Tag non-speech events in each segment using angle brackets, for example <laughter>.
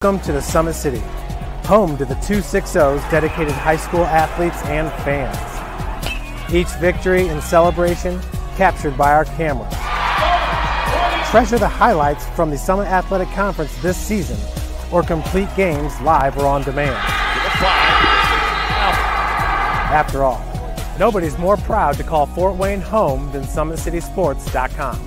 Welcome to the Summit City, home to the 260s dedicated high school athletes and fans. Each victory and celebration captured by our camera. Treasure the highlights from the Summit Athletic Conference this season or complete games live or on demand. After all, nobody's more proud to call Fort Wayne home than SummitCitySports.com.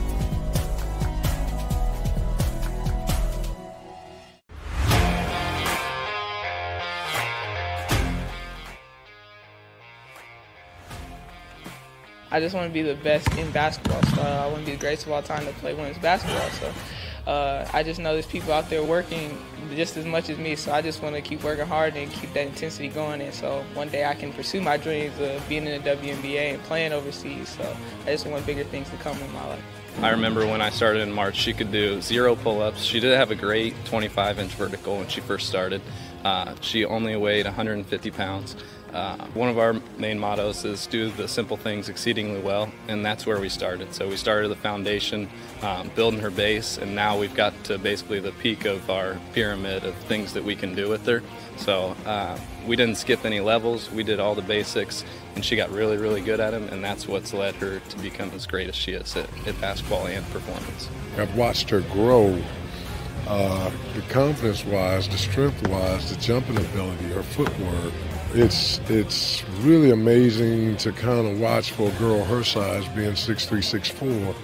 I just want to be the best in basketball, so I want to be the greatest of all time to play women's basketball. So I just know there's people out there working just as much as me, so I just want to keep working hard and keep that intensity going. And so one day I can pursue my dreams of being in the WNBA and playing overseas. So I just want bigger things to come in my life. I remember when I started in March, she could do 0 pull-ups. She did have a great 25-inch vertical when she first started. She only weighed 150 pounds. One of our main mottos is do the simple things exceedingly well, and that's where we started. So we started the foundation, building her base, and now we've got to basically the peak of our pyramid of things that we can do with her. So we didn't skip any levels, we did all the basics, and she got really, really good at them, and that's what's led her to become as great as she is at basketball and performance. I've watched her grow. The confidence-wise, the strength-wise, the jumping ability, her footwork. It's really amazing to kind of watch for a girl her size, being 6'3", 6'4",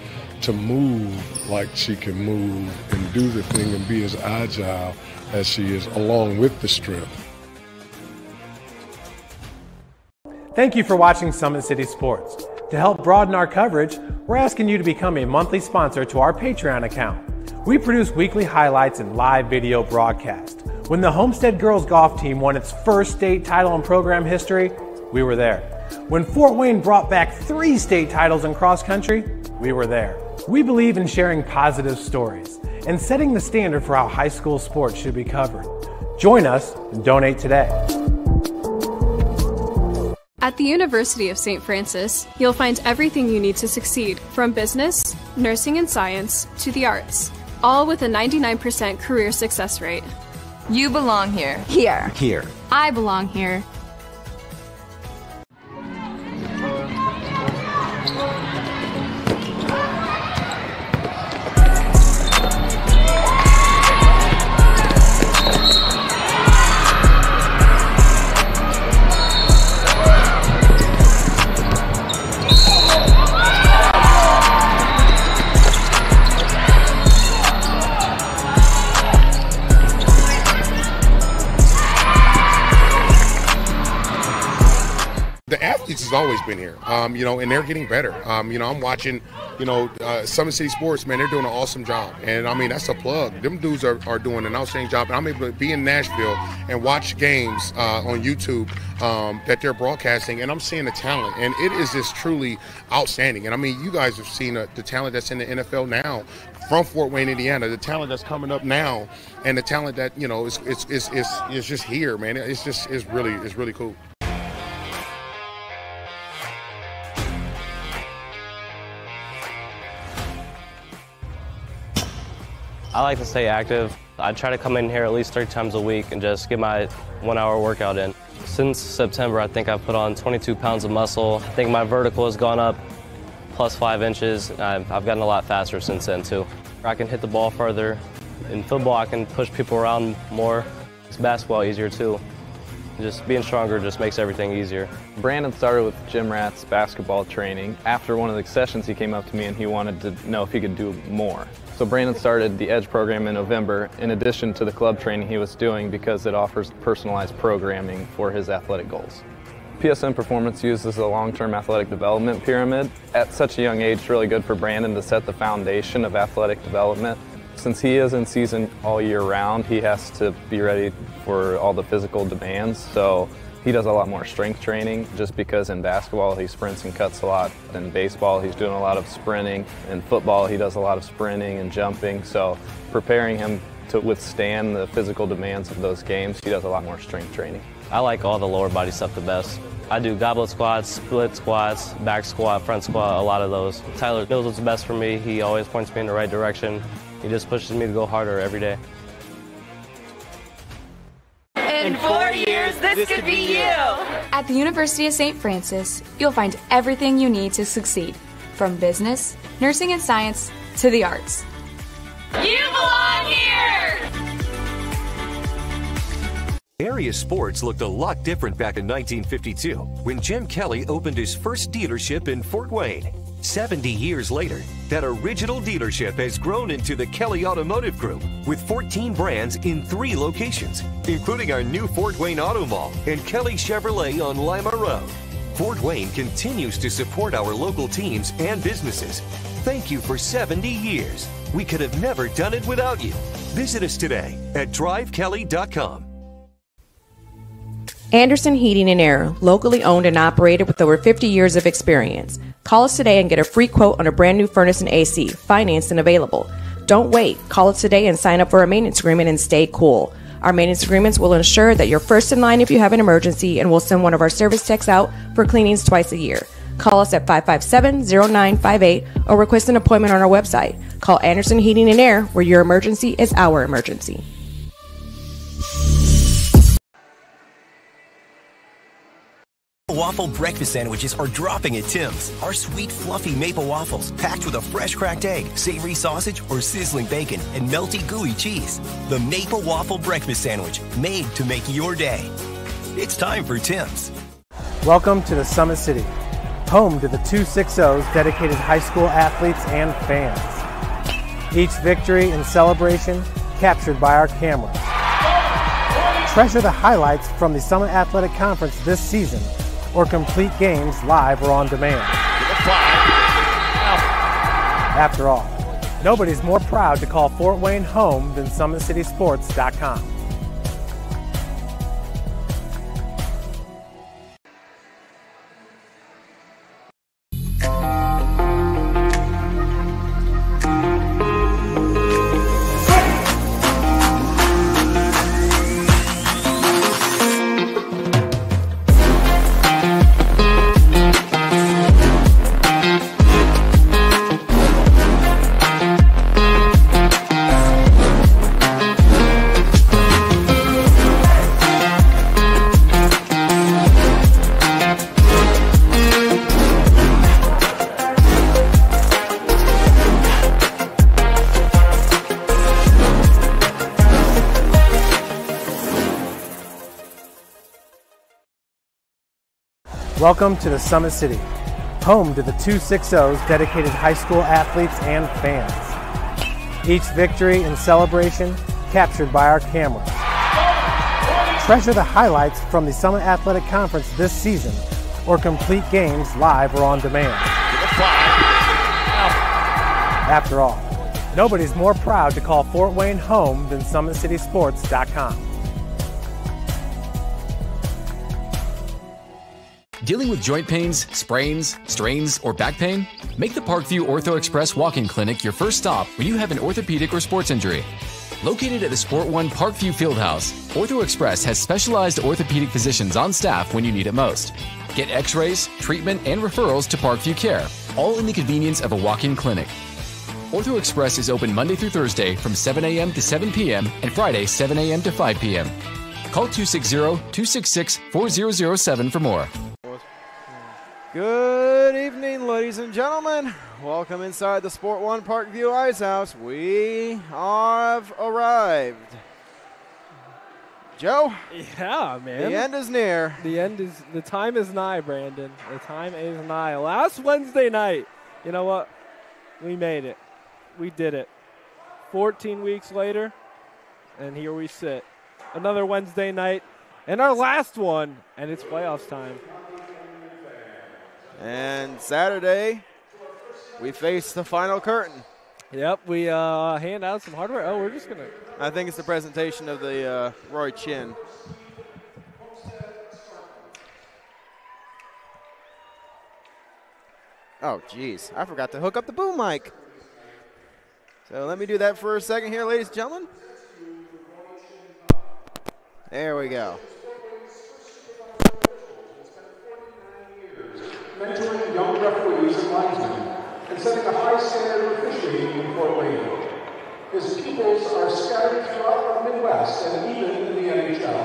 to move like she can move and do the thing and be as agile as she is, along with the strength. Thank you for watching Summit City Sports. To help broaden our coverage, we're asking you to become a monthly sponsor to our Patreon account. We produce weekly highlights and live video broadcasts. When the Homestead girls golf team won its first state title in program history, we were there. When Fort Wayne brought back 3 state titles in cross country, we were there. We believe in sharing positive stories and setting the standard for how high school sports should be covered. Join us and donate today. At the University of St. Francis, you'll find everything you need to succeed, from business, nursing and science, to the arts, all with a 99% career success rate. You belong here. Here. Here. I belong here. Has always been here, you know, and they're getting better. You know, I'm watching, you know, Summit City Sports, man, they're doing an awesome job. And I mean, that's a plug. Them dudes are doing an outstanding job. And I'm able to be in Nashville and watch games on YouTube that they're broadcasting, and I'm seeing the talent, and it is just truly outstanding. And I mean, you guys have seen the talent that's in the NFL now from Fort Wayne, Indiana, the talent that's coming up now, and the talent that, you know, is just here, man. It's just, it's really cool. I like to stay active. I try to come in here at least 3 times a week and just get my 1-hour workout in. Since September, I think I've put on 22 pounds of muscle. I think my vertical has gone up plus 5 inches. I've gotten a lot faster since then, too. I can hit the ball further. In football, I can push people around more. It's basketball easier, too. Just being stronger just makes everything easier. Brandon started with Gym Rats basketball training. After one of the sessions, he came up to me and he wanted to know if he could do more. So Brandon started the EDGE program in November, in addition to the club training he was doing, because it offers personalized programming for his athletic goals. PSM Performance uses the long-term athletic development pyramid. At such a young age, it's really good for Brandon to set the foundation of athletic development. Since he is in season all year round, he has to be ready for all the physical demands, so he does a lot more strength training, just because in basketball he sprints and cuts a lot. In baseball he's doing a lot of sprinting. In football he does a lot of sprinting and jumping, so preparing him to withstand the physical demands of those games, he does a lot more strength training. I like all the lower body stuff the best. I do goblet squats, split squats, back squat, front squat, a lot of those. Tyler knows what's best for me. He always points me in the right direction. He just pushes me to go harder every day. In 4 years, this could be you. At the University of St. Francis, you'll find everything you need to succeed, from business, nursing and science, to the arts. You belong here! Area sports looked a lot different back in 1952 when Jim Kelly opened his first dealership in Fort Wayne. 70 years later, that original dealership has grown into the Kelly Automotive Group with 14 brands in 3 locations, including our new Fort Wayne Auto Mall and Kelly Chevrolet on Lima Road. Fort Wayne continues to support our local teams and businesses. Thank you for 70 years. We could have never done it without you. Visit us today at drivekelly.com. Anderson Heating and Air, locally owned and operated with over 50 years of experience. Call us today and get a free quote on a brand new furnace and AC, financed and available. Don't wait. Call us today and sign up for a maintenance agreement and stay cool. Our maintenance agreements will ensure that you're first in line if you have an emergency, and we'll send one of our service techs out for cleanings twice a year. Call us at 557-0958 or request an appointment on our website. Call Anderson Heating and Air, where your emergency is our emergency. Waffle breakfast sandwiches are dropping at Tim's. Our sweet, fluffy maple waffles packed with a fresh cracked egg, savory sausage, or sizzling bacon and melty, gooey cheese. The maple waffle breakfast sandwich, made to make your day. It's time for Tim's. Welcome to the Summit City, home to the 260's dedicated high school athletes and fans. Each victory and celebration captured by our cameras. Treasure the highlights from the Summit Athletic Conference this season, or complete games live or on demand. After all, nobody's more proud to call Fort Wayne home than SummitCitySports.com. Welcome to the Summit City, home to the 260's dedicated high school athletes and fans. Each victory and celebration captured by our cameras. Treasure the highlights from the Summit Athletic Conference this season, or complete games live or on demand. After all, nobody's more proud to call Fort Wayne home than SummitCitySports.com. Dealing with joint pains, sprains, strains, or back pain? Make the Parkview Ortho Express Walk-In Clinic your first stop when you have an orthopedic or sports injury. Located at the Sport 1 Parkview Fieldhouse, Ortho Express has specialized orthopedic physicians on staff when you need it most. Get x-rays, treatment, and referrals to Parkview Care, all in the convenience of a walk-in clinic. Ortho Express is open Monday through Thursday from 7 a.m. to 7 p.m. and Friday 7 a.m. to 5 p.m. Call 260-266-4007 for more. Good evening, ladies and gentlemen. Welcome inside the Sport 1 Parkview Ice House. We have arrived. Joe? Yeah, man. The end is near. The time is nigh, Brandon. The time is nigh. Last Wednesday night, you know what? We made it. We did it. 14 weeks later, and here we sit. Another Wednesday night, and our last one, and it's playoffs time. And Saturday, we face the final curtain. Yep, we hand out some hardware. Oh, we're just going to. I think it's the presentation of the Roy Chen. Oh, geez. I forgot to hook up the boom mic. So let me do that for a second here, ladies and gentlemen. There we go. Mentoring young referees and linesmen, and setting a high standard of officiating in Fort Wayne. His pupils are scattered throughout the Midwest and even in the NHL.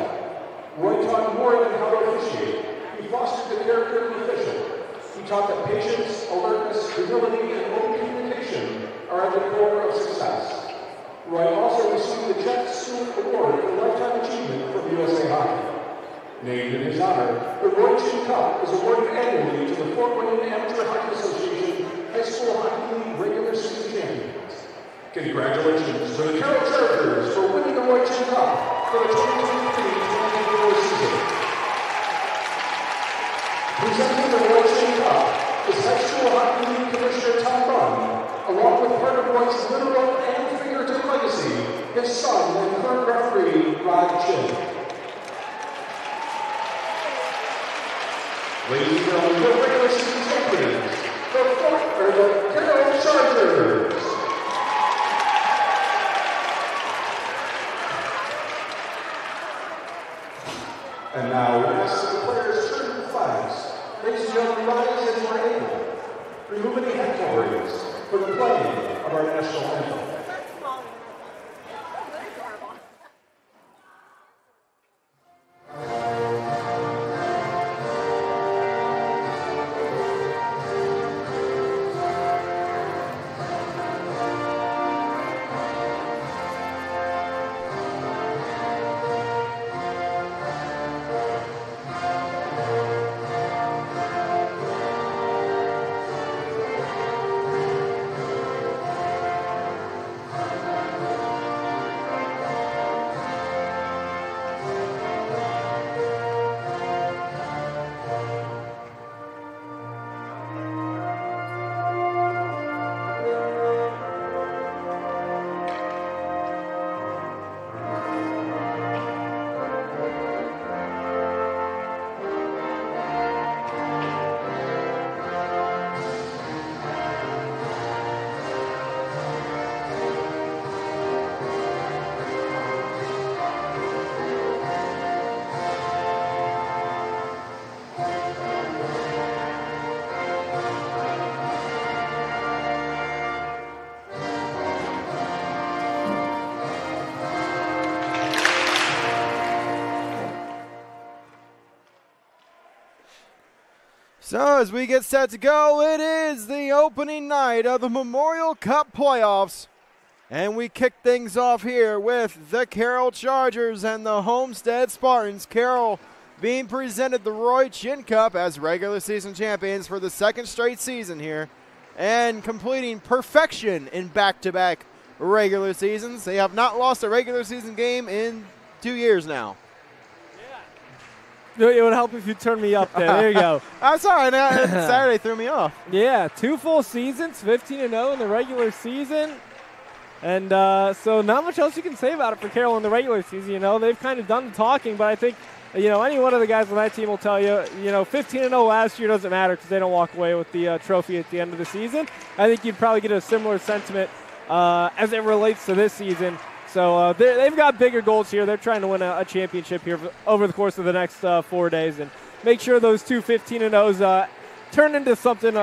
memorial and public history, he fostered the character of an official. He taught that patience, alertness, humility, and open communication are at the core of success. Roy also received the Jeff Stewart Award for Lifetime Achievement from USA Hockey. Named in his honor, the Roy Chen Cup is awarded annually to the Fort Wayne Amateur Hockey Association High School Hockey League regular season champions. Congratulations to the Carroll Chargers for winning the Roy Chen Cup for the 2023-2024 season. Presenting the Roy Chen Cup is High School Hockey League Commissioner Tom Bunn, along with part of Roy's literal and figurative legacy, his son and current referee, Rod Chen. Ladies and gentlemen, the regular season champions, the Carroll Chargers. And now, as the players turn to flags, ladies and gentlemen, rise as we're able. Remove any head coverings for the playing of our national anthem. So as we get set to go, it is the opening night of the Memorial Cup playoffs. And we kick things off here with the Carroll Chargers and the Homestead Spartans. Carroll being presented the Roy Chen Cup as regular season champions for the second straight season here. And completing perfection in back-to-back regular seasons. They have not lost a regular season game in 2 years now. It would help if you turn me up there. There you go. I'm sorry. Saturday threw me off. Yeah, two full seasons, 15-0 in the regular season. And so not much else you can say about it for Carroll in the regular season. You know, they've kind of done the talking, but I think, you know, any one of the guys on that team will tell you, you know, 15-0 last year doesn't matter because they don't walk away with the trophy at the end of the season. I think you'd probably get a similar sentiment as it relates to this season. So they've got bigger goals here. They're trying to win a championship here over the course of the next 4 days and make sure those two 15-0s turn into something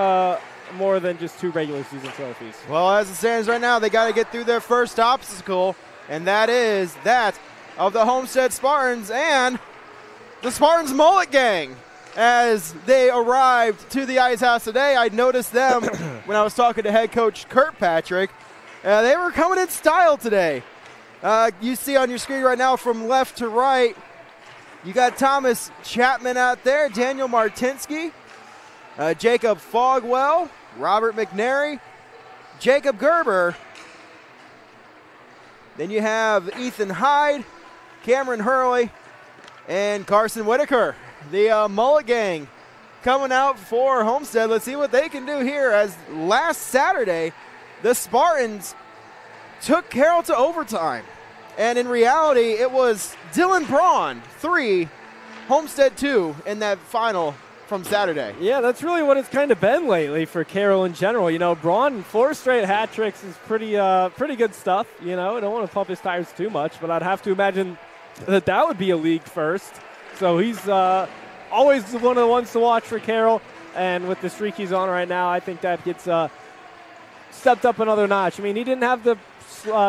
more than just two regular season trophies. Well, as it stands right now, they got to get through their first obstacle, and that is that of the Homestead Spartans and the Spartans Mullet Gang. As they arrived to the Ice House today, I noticed them when I was talking to head coach Kirkpatrick. They were coming in style today. You see on your screen right now from left to right, you got Thomas Chapman out there, Daniel Martinsky, Jacob Fogwell, Robert McNary, Jacob Gerber. Then you have Ethan Hyde, Cameron Hurley, and Carson Whitaker. The Mullet Gang coming out for Homestead. Let's see what they can do here as last Saturday the Spartans took Carroll to overtime. And in reality, it was Dylan Braun, 3, Homestead 2 in that final from Saturday. Yeah, that's really what it's kind of been lately for Carroll in general. You know, Braun, 4 straight hat tricks is pretty good stuff. You know, I don't want to pump his tires too much, but I'd have to imagine that that would be a league first. So he's always one of the ones to watch for Carroll. And with the streak he's on right now, I think that gets stepped up another notch. I mean, he didn't have the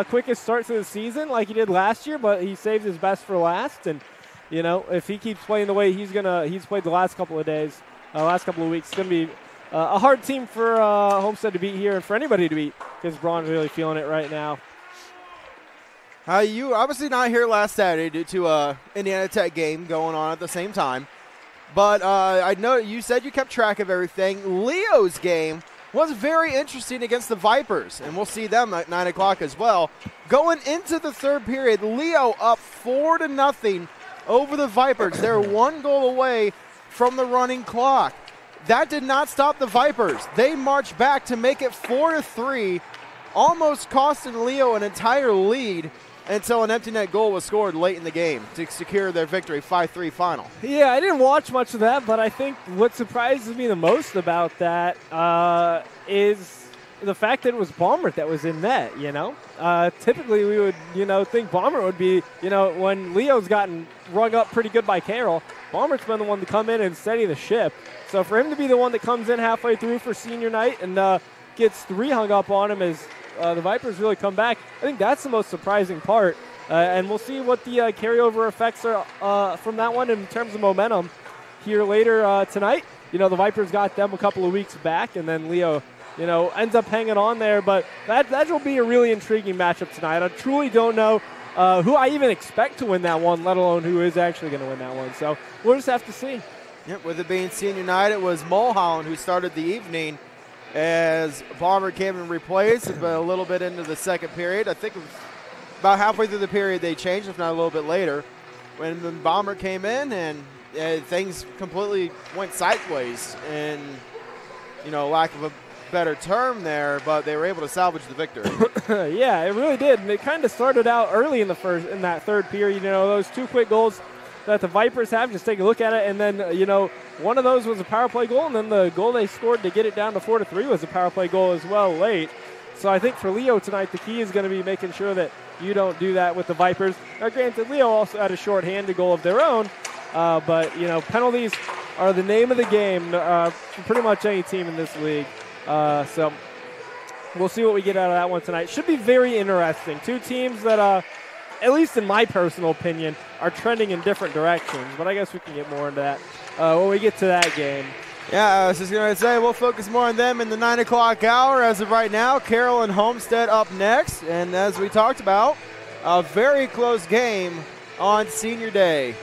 quickest start to the season like he did last year, but he saved his best for last, and You know, if he keeps playing the way he's played the last couple of days, last couple of weeks, it's going to be a hard team for Homestead to beat here and for anybody to beat because Braun's really feeling it right now. You were obviously not here last Saturday due to an Indiana Tech game going on at the same time. But I know you said you kept track of everything. Leo's game was very interesting against the Vipers, and we'll see them at 9 o'clock as well. Going into the third period, Leo up 4-0 over the Vipers. They're one goal away from the running clock. That did not stop the Vipers. They marched back to make it 4-3, almost costing Leo an entire lead until an empty net goal was scored late in the game to secure their victory, 5-3 final. Yeah, I didn't watch much of that, but I think what surprises me the most about that is the fact that it was Baumert that was in net, you know. Typically we would, you know, think Baumert would be, you know, when Leo's gotten rung up pretty good by Carroll, Baumert's been the one to come in and steady the ship. So for him to be the one that comes in halfway through for senior night and gets three hung up on him as the Vipers really come back, I think that's the most surprising part. And we'll see what the carryover effects are from that one in terms of momentum here later tonight. You know, the Vipers got them a couple of weeks back, and then Leo, you know, ends up hanging on there. But that will be a really intriguing matchup tonight. I truly don't know who I even expect to win that one, let alone who is actually going to win that one. So we'll just have to see. Yep, with it being senior night, it was Mulholland who started the evening as Palmer came and replaced but a little bit into the second period. I think it was about halfway through the period they changed, if not a little bit later, when Bomber came in and things completely went sideways and, you know, lack of a better term there, but they were able to salvage the victory. Yeah, it really did. And it kind of started out early in that third period. You know, those two quick goals that the Vipers have, just take a look at it, and then, you know, one of those was a power play goal, and then the goal they scored to get it down to 4-3 was a power play goal as well late. So I think for Leo tonight, the key is going to be making sure that you don't do that with the Vipers. Now, granted, Leo also had a shorthanded goal of their own, but, you know, penalties are the name of the game for pretty much any team in this league. So we'll see what we get out of that one tonight. Should be very interesting. Two teams that, at least in my personal opinion, are trending in different directions. But I guess we can get more into that when we get to that game. Yeah, I was just going to say we'll focus more on them in the 9 o'clock hour. As of right now, Carroll and Homestead up next. And as we talked about, a very close game on senior day.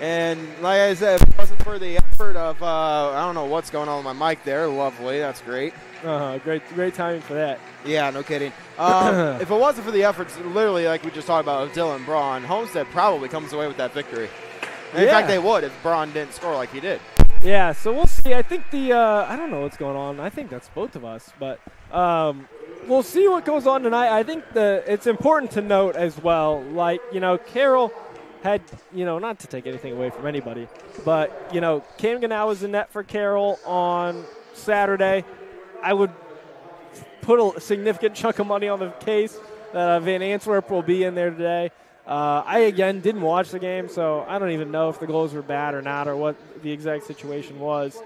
And like I said, if it wasn't for the effort of, I don't know what's going on with my mic there. Lovely, that's great. Great timing for that. Yeah, no kidding. If it wasn't for the efforts, literally, like we just talked about, with Dylan Braun, Homestead probably comes away with that victory. And in fact, they would if Braun didn't score like he did. Yeah, so we'll see. I think the I don't know what's going on. I think that's both of us, but we'll see what goes on tonight. I think it's important to note as well, like, you know, Carroll had, you know, not to take anything away from anybody, but, you know, Cam Ganau was in net for Carroll on Saturday. I would put a significant chunk of money on the case that Van Antwerp will be in there today. I, again, didn't watch the game, so I don't even know if the goals were bad or not or what the exact situation was.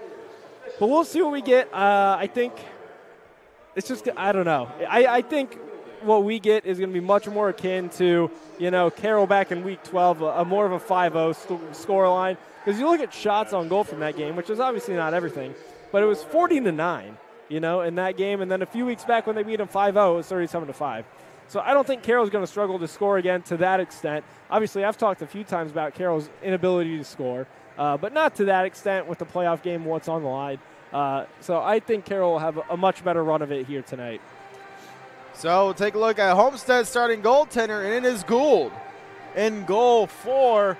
But we'll see what we get. I think it's just, I don't know. I think what we get is going to be much more akin to, you know, Carroll back in Week 12, a more of a 5-0 scoreline. Because you look at shots on goal from that game, which is obviously not everything, but it was 14-9. You know, in that game. And then a few weeks back when they beat them 5-0, it was 37-5. So I don't think Carroll's going to struggle to score again to that extent. Obviously, I've talked a few times about Carroll's inability to score, but not to that extent with the playoff game once on the line. So I think Carroll will have a much better run of it here tonight. So we'll take a look at Homestead's starting goaltender, and it is Gould. In goal for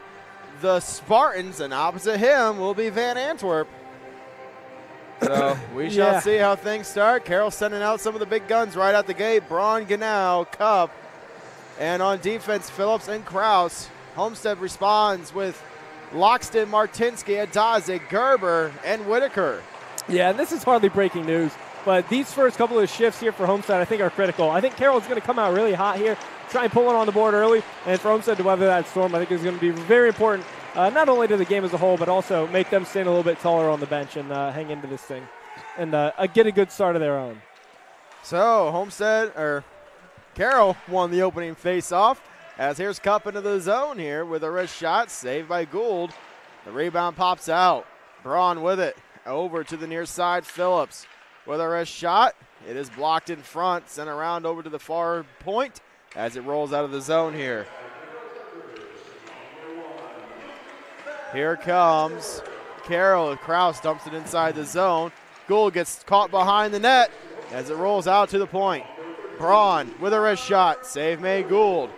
the Spartans, and opposite him will be Van Antwerp. So we shall see how things start. Carroll sending out some of the big guns right out the gate. Braun, Ganau, Cup. And on defense, Phillips and Kraus. Homestead responds with Loxton, Martinsky, Adazic, Gerber, and Whitaker. Yeah, and this is hardly breaking news, but these first couple of shifts here for Homestead I think are critical. I think Carroll's going to come out really hot here, try and pull it on the board early. And for Homestead to weather that storm, I think is going to be very important. Not only to the game as a whole, but also make them stand a little bit taller on the bench and hang into this thing and get a good start of their own. So Homestead, or Carroll, won the opening face-off. as here's Cup into the zone here with a wrist shot, saved by Gould. The rebound pops out. Braun with it, over to the near side. Phillips with a wrist shot. It is blocked in front, sent around over to the far point as it rolls out of the zone here. Here comes Carroll. Kraus dumps it inside the zone. Gould gets caught behind the net as it rolls out to the point. Braun with a wrist shot. Save made Gould.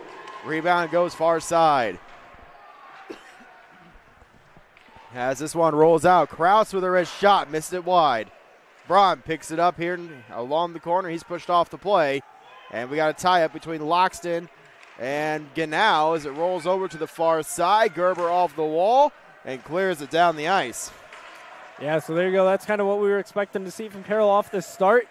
Rebound goes far side. As this one rolls out, Kraus with a wrist shot. Missed it wide. Braun picks it up here along the corner. He's pushed off the play. And we got a tie-up between Loxton and Ganau as it rolls over to the far side. Gerber off the wall and clears it down the ice. Yeah, so there you go. That's kind of what we were expecting to see from Carroll off the start,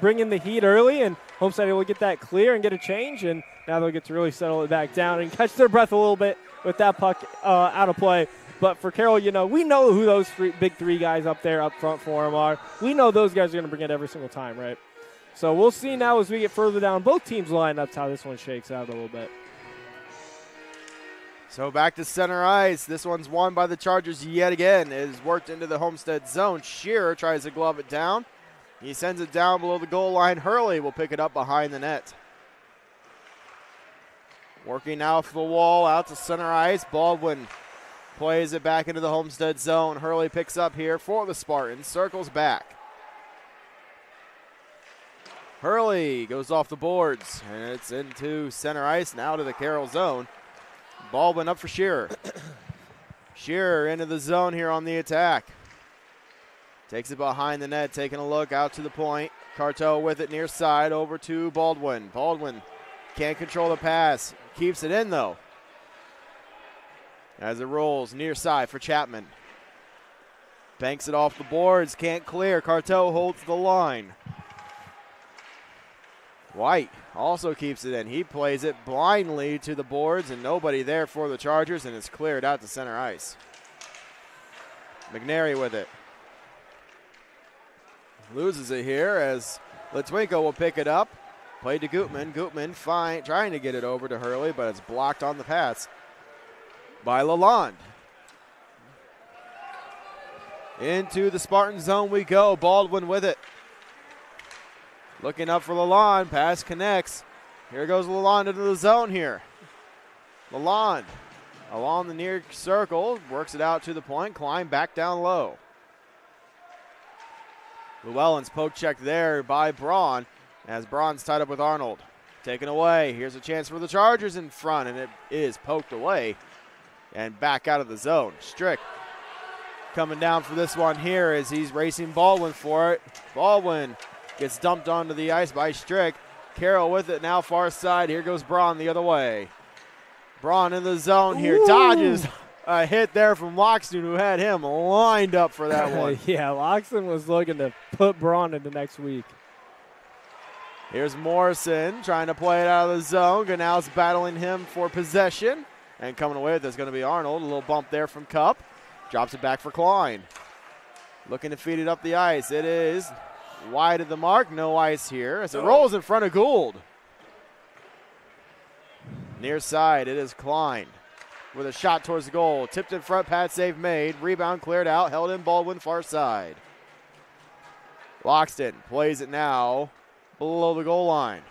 bringing the heat early, and Homestead will get that clear and get a change, and now they'll get to really settle it back down and catch their breath a little bit with that puck out of play. But for Carroll, you know, we know who those big three guys up there up front for them are. We know those guys are going to bring it every single time, right? So we'll see now as we get further down both teams' lineups how this one shakes out a little bit. So back to center ice. This one's won by the Chargers yet again. It is worked into the Homestead zone. Shearer tries to glove it down. He sends it down below the goal line. Hurley will pick it up behind the net. Working out for the wall, out to center ice. Baldwin plays it back into the Homestead zone. Hurley picks up here for the Spartans, circles back. Hurley goes off the boards, and it's into center ice, now to the Carroll zone. Baldwin up for Shearer. Shearer into the zone here on the attack. Takes it behind the net, taking a look out to the point. Cartel with it near side over to Baldwin. Baldwin can't control the pass. Keeps it in, though. As it rolls near side for Chapman. Banks it off the boards, can't clear. Cartel holds the line. White also keeps it in. He plays it blindly to the boards and nobody there for the Chargers, and it's cleared out to center ice. McNary with it. Loses it here as Litwinko will pick it up. Played to Gutman. Gutman trying to get it over to Hurley, but it's blocked on the pass by Lalonde. Into the Spartan zone we go. Baldwin with it. Looking up for Lalonde, pass connects. Here goes Lalonde into the zone here. Lalonde along the near circle, works it out to the point, Cline back down low. Llewellyn's poke check there by Braun, as Braun's tied up with Arnold. Taken away, here's a chance for the Chargers in front, and it is poked away and back out of the zone. Strick coming down for this one here as he's racing Baldwin for it. Baldwin gets dumped onto the ice by Strick. Carroll with it now far side. Here goes Braun the other way. Braun in the zone here. Ooh. Dodges a hit there from Loxton, who had him lined up for that one. Yeah, Loxton was looking to put Braun in the next week. Here's Morrison trying to play it out of the zone. Ganau's battling him for possession. And coming away with it is going to be Arnold. A little bump there from Cup. Drops it back for Cline. Looking to feed it up the ice. It is wide of the mark, no ice here as it rolls in front of Gould. Near side, it is Cline with a shot towards the goal. Tipped in front, pad save made. Rebound cleared out, held in Baldwin far side. Loxton plays it now below the goal line.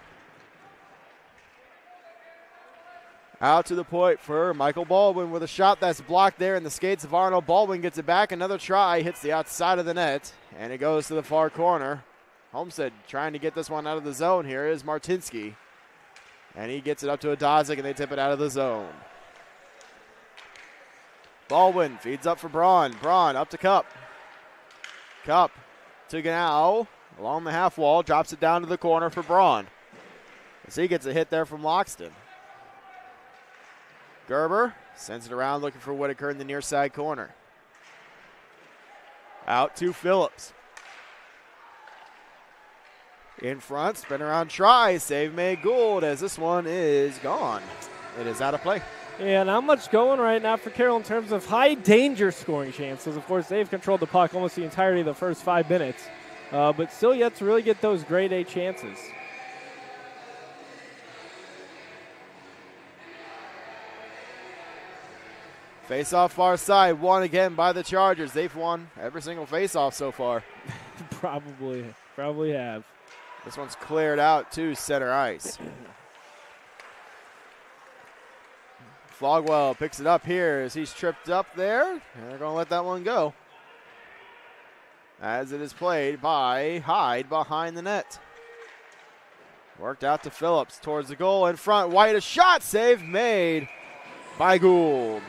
Out to the point for Michael Baldwin with a shot that's blocked there in the skates of Arnold. Baldwin gets it back. Another try, hits the outside of the net, and it goes to the far corner. Homestead trying to get this one out of the zone. Here is Martinsky, and he gets it up to Adazic, and they tip it out of the zone. Baldwin feeds up for Braun. Braun up to Cup. Cup to Ganau along the half wall, drops it down to the corner for Braun. As he gets a hit there from Loxton. Gerber sends it around looking for Whitaker in the near side corner. Out to Phillips. In front, spin around try, save made Gould as this one is gone. It is out of play. And not much going right now for Carroll in terms of high danger scoring chances. Of course, they've controlled the puck almost the entirety of the first 5 minutes, but still yet to really get those grade A chances. Face-off far side, won again by the Chargers. They've won every single face-off so far. Probably have. This one's cleared out to center ice. Flogwell picks it up here as he's tripped up there. And they're going to let that one go, as it is played by Hyde behind the net. Worked out to Phillips towards the goal in front. White, a shot, save made by Gould.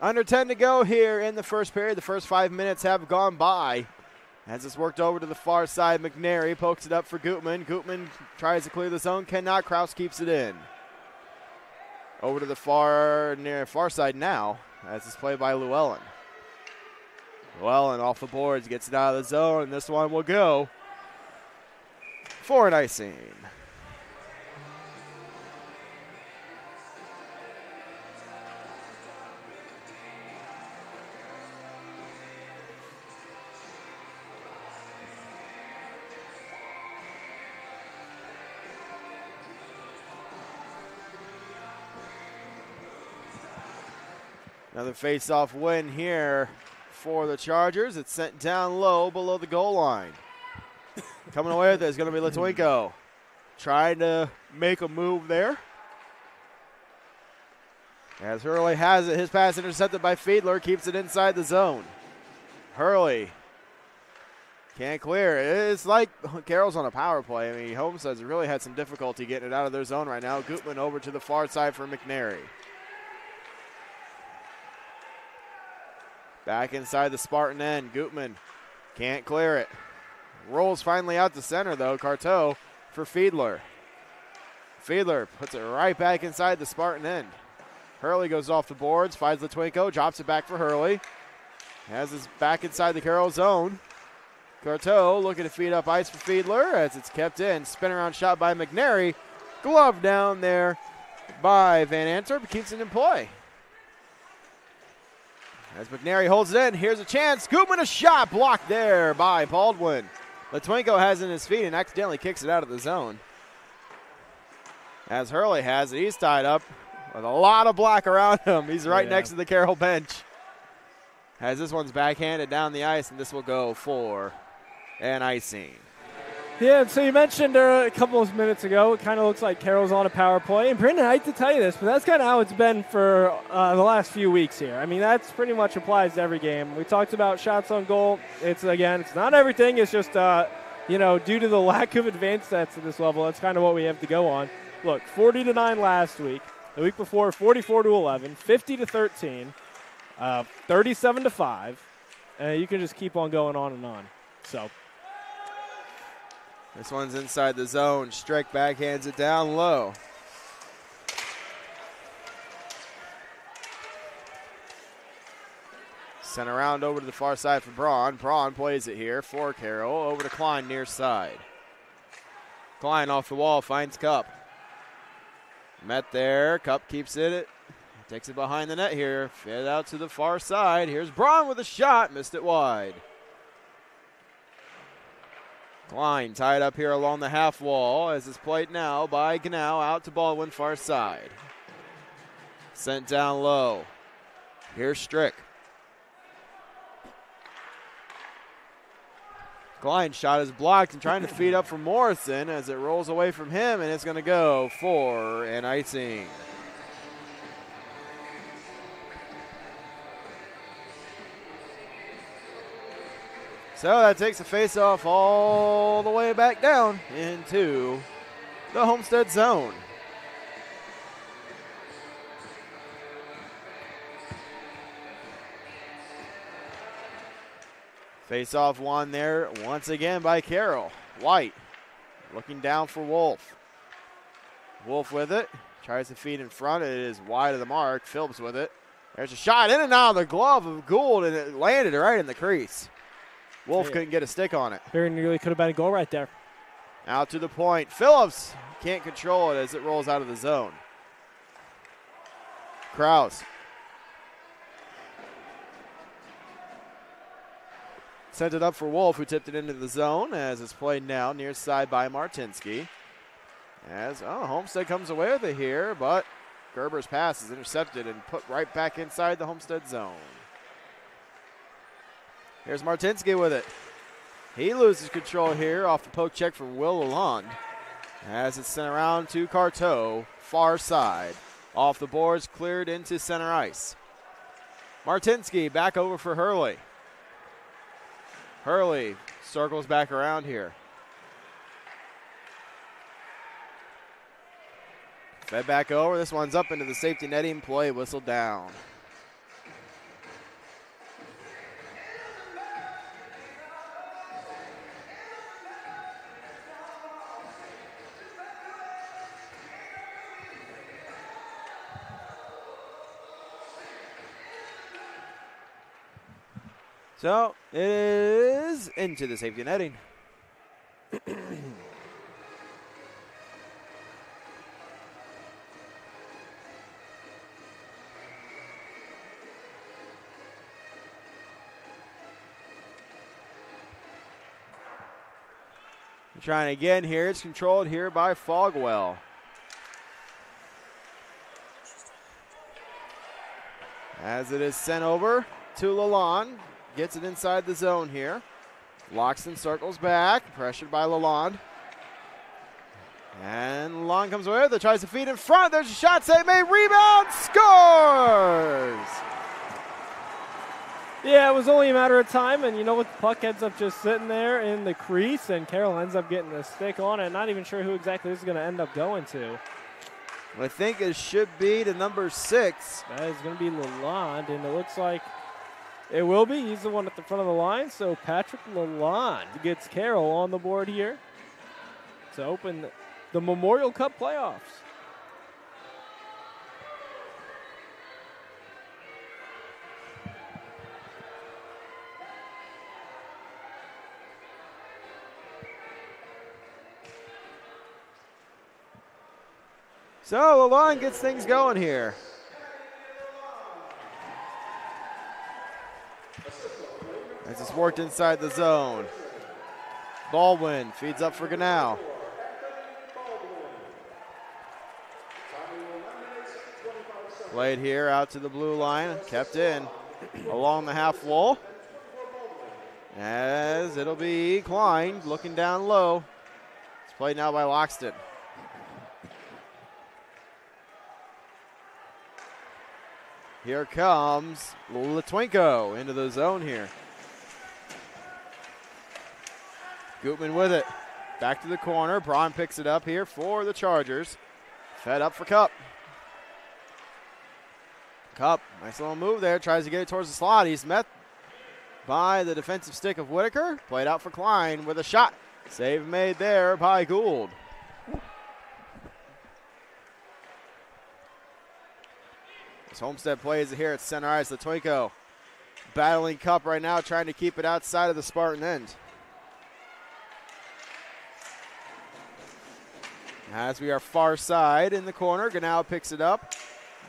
Under 10 to go here in the first period. The first 5 minutes have gone by. As it's worked over to the far side, McNary pokes it up for Gutman. Gutman tries to clear the zone, cannot. Kraus keeps it in. Over to the far side now, as it's played by Llewellyn. Llewellyn off the boards, gets it out of the zone, and this one will go for an icing. Another face-off win here for the Chargers. It's sent down low below the goal line. Coming away with it is going to be Litwinko. Trying to make a move there. As Hurley has it, his pass intercepted by Fiedler, keeps it inside the zone. Hurley can't clear. It's like Carroll's on a power play. I mean, Homestead's really had some difficulty getting it out of their zone right now. Gutman over to the far side for McNary. Back inside the Spartan end. Gutman can't clear it. Rolls finally out to center, though. Carteau for Fiedler. Fiedler puts it right back inside the Spartan end. Hurley goes off the boards, finds Litwinko, drops it back for Hurley. Has his back inside the Carroll zone. Carteau looking to feed up ice for Fiedler as it's kept in. Spin around shot by McNary. Glove down there by Van Antwerp. Keeps it in play. As McNary holds it in, here's a chance. Gutman, a shot blocked there by Baldwin. Litwinko has it in his feet and accidentally kicks it out of the zone. As Hurley has it, he's tied up with a lot of black around him. He's right next to the Carroll bench. As this one's backhanded down the ice, and this will go for an icing. Yeah, so you mentioned a couple of minutes ago, it kind of looks like Carroll's on a power play. And Brandon, I hate to tell you this, but that's kind of how it's been for the last few weeks here. I mean, that's pretty much applies to every game. We talked about shots on goal. It's, again, it's not everything. It's just, due to the lack of advanced sets at this level, that's kind of what we have to go on. Look, 40-9 last week. The week before, 44-11, 50-13, 37-5. You can just keep on going on and on. So. This one's inside the zone. Strick backhands it down low. Sent around over to the far side for Braun. Braun plays it here for Carroll. Over to Cline near side. Cline off the wall finds Cup. Met there. Cup keeps it. Takes it behind the net here. Fed out to the far side. Here's Braun with a shot. Missed it wide. Line tied up here along the half wall as it's played now by Ganau out to Baldwin far side. Sent down low. Here's Strick. Klein's shot is blocked and trying to feed up for Morrison as it rolls away from him, and it's going to go for an icing. So that takes the face-off all the way back down into the Homestead zone. Face-off won there once again by Carroll. White looking down for Wolf. Wolf with it, tries to feed in front. It is wide of the mark. Phillips with it. There's a shot in and out of the glove of Gould, and it landed right in the crease. Wolf couldn't get a stick on it. Very nearly could have been a goal right there. Out to the point. Phillips can't control it as it rolls out of the zone. Kraus. Sent it up for Wolf, who tipped it into the zone as it's played now near side by Martinsky. As, oh, Homestead comes away with it here, but Gerber's pass is intercepted and put right back inside the Homestead zone. Here's Martinsky with it. He loses control here off the poke check from Will Lalonde as it's sent around to Carteau, far side. Off the boards, cleared into center ice. Martinsky back over for Hurley. Hurley circles back around here. Fed back over, this one's up into the safety netting, play whistle down. So it is into the safety netting. Trying again here. It's controlled here by Fogwell. As it is sent over to Lalonde. Gets it inside the zone here. Loxton circles back, pressured by Lalonde. And Lalonde comes away with it, tries to feed in front. There's a shot, save made, rebound, scores! Yeah, it was only a matter of time, and you know what? The puck ends up just sitting there in the crease, and Carroll ends up getting the stick on it. Not even sure who exactly this is going to end up going to. I think it should be the number 6. That is going to be Lalonde, and it looks like it will be. He's the one at the front of the line, so Patrick Lalonde gets Carroll on the board here to open the Memorial Cup playoffs. So Lalonde gets things going here. As it's worked inside the zone. Baldwin feeds up for Ganau. Played here out to the blue line, kept in along the half wall. As it'll be Cline looking down low. It's played now by Loxton. Here comes Litwinko into the zone here. Gutman with it. Back to the corner. Braun picks it up here for the Chargers. Fed up for Cup. Cup, nice little move there. Tries to get it towards the slot. He's met by the defensive stick of Whitaker. Played out for Cline with a shot. Save made there by Gould. Homestead plays it here at center ice. Litwinko battling Cup right now, trying to keep it outside of the Spartan end. As we are far side in the corner, Ganau picks it up.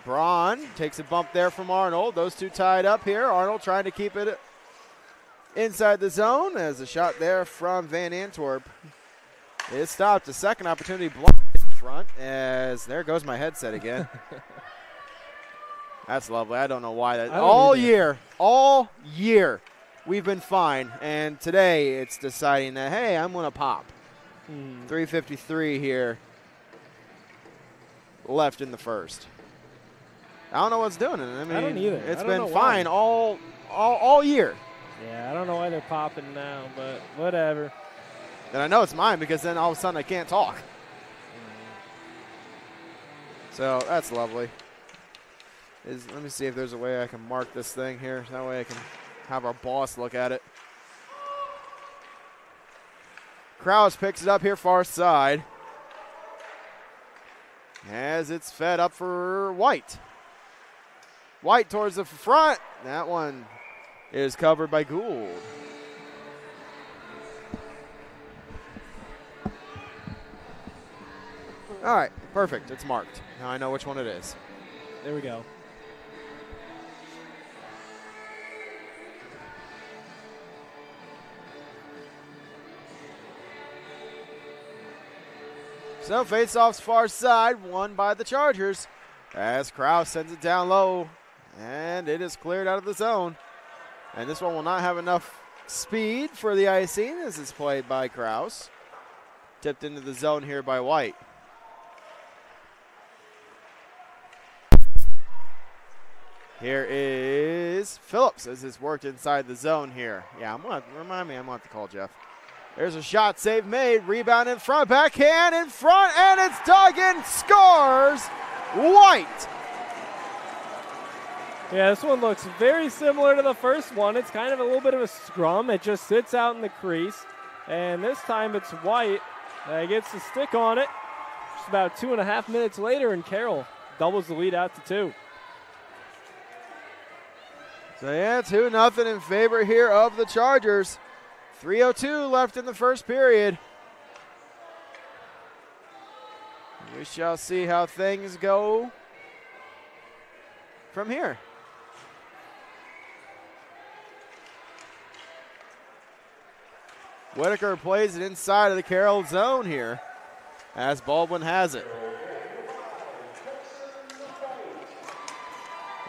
Braun takes a bump there from Arnold. Those two tied up here. Arnold trying to keep it inside the zone as a shot there from Van Antwerp is stopped. A second opportunity blocked in front as there goes my headset again. That's lovely. I don't know why that. All year, we've been fine, and today it's deciding that hey, I'm gonna pop. 3:53 here, left in the first. I don't know what's doing it. I mean, I don't either. It's been fine all year. Yeah, I don't know why they're popping now, but whatever. And I know it's mine because then all of a sudden I can't talk. So that's lovely. Let me see if there's a way I can mark this thing here. That way I can have our boss look at it. Kraus picks it up here far side. As it's fed up for White. White towards the front. That one is covered by Gould. All right, perfect. It's marked. Now I know which one it is. There we go. So faceoff's far side, won by the Chargers as Kraus sends it down low, and it is cleared out of the zone. And this one will not have enough speed for the icing. This is played by Kraus. Tipped into the zone here by White. Here is Phillips as it's worked inside the zone here. Yeah, I'm gonna remind me, I'm gonna have to call Jeff. There's a shot, save made, rebound in front, backhand in front, and it's dug in, scores, White. Yeah, this one looks very similar to the first one. It's kind of a little bit of a scrum. It just sits out in the crease. And this time it's White that gets the stick on it. Just about 2.5 minutes later, and Carroll doubles the lead out to 2. So yeah, 2-0 in favor here of the Chargers. 3:02 left in the first period. We shall see how things go from here. Whitaker plays it inside of the Carroll zone here as Baldwin has it.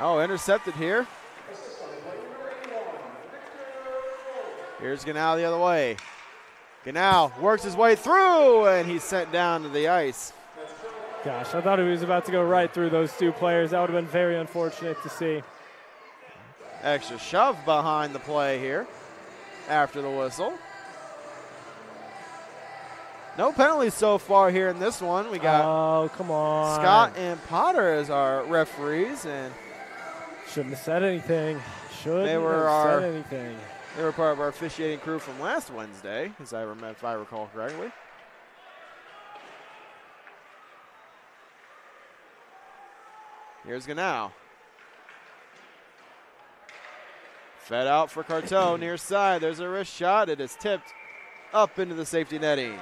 Oh, intercepted here. Here's Ganau the other way. Ganau works his way through, and he's sent down to the ice. Gosh, I thought he was about to go right through those two players. That would have been very unfortunate to see. Extra shove behind the play here after the whistle. No penalties so far here in this one. We got Scott and Potter as our referees, and shouldn't have said anything. They were part of our officiating crew from last Wednesday, if I recall correctly. Here's Ganau. Fed out for Cartel near side. There's a wrist shot. It is tipped up into the safety netting.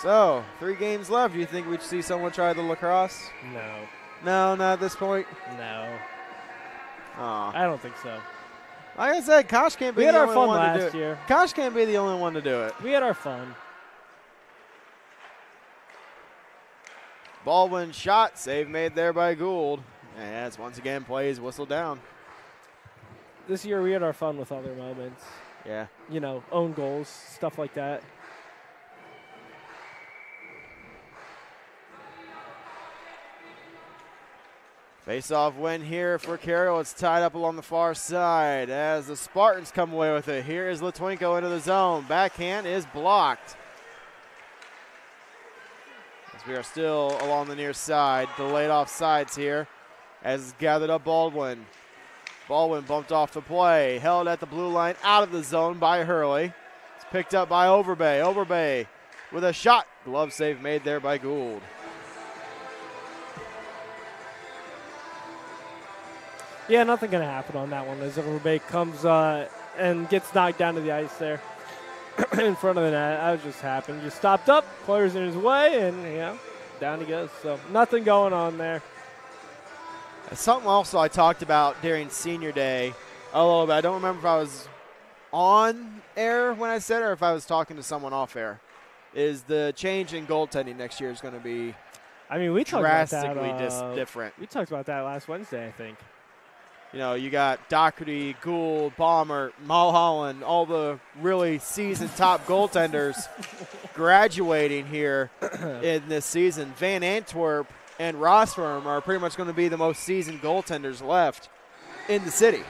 So 3 games left. Do you think we'd see someone try the lacrosse? No. No, not at this point. No. Aww. I don't think so. Like I said, Kosh can't be the only one to do it. We had our fun last year. Kosh can't be the only one to do it. We had our fun. Baldwin shot, save made there by Gould. As once again plays whistled down. This year we had our fun with other moments. Yeah. You know, own goals, stuff like that. Face-off win here for Carroll. It's tied up along the far side as the Spartans come away with it. Here is Litwinko into the zone. Backhand is blocked. As we are still along the near side. Delayed off sides here as it's gathered up Baldwin. Baldwin bumped off the play. Held at the blue line out of the zone by Hurley. It's picked up by Overbay. Overbay with a shot. Glove save made there by Gould. Yeah, nothing going to happen on that one as Overbay comes and gets knocked down to the ice there in front of the net. That was just happened. Just stopped up, player's in his way, and, yeah, down he goes. So nothing going on there. Something also I talked about during senior day a little bit. I don't remember if I was on air when I said it or if I was talking to someone off air, is the change in goaltending next year is going to be drastically different. We talked about that last Wednesday, I think. You know, you got Doherty, Gould, Balmer, Mulholland, all the really seasoned top goaltenders graduating here in this season. Van Antwerp and Rosfirm are pretty much going to be the most seasoned goaltenders left in the city.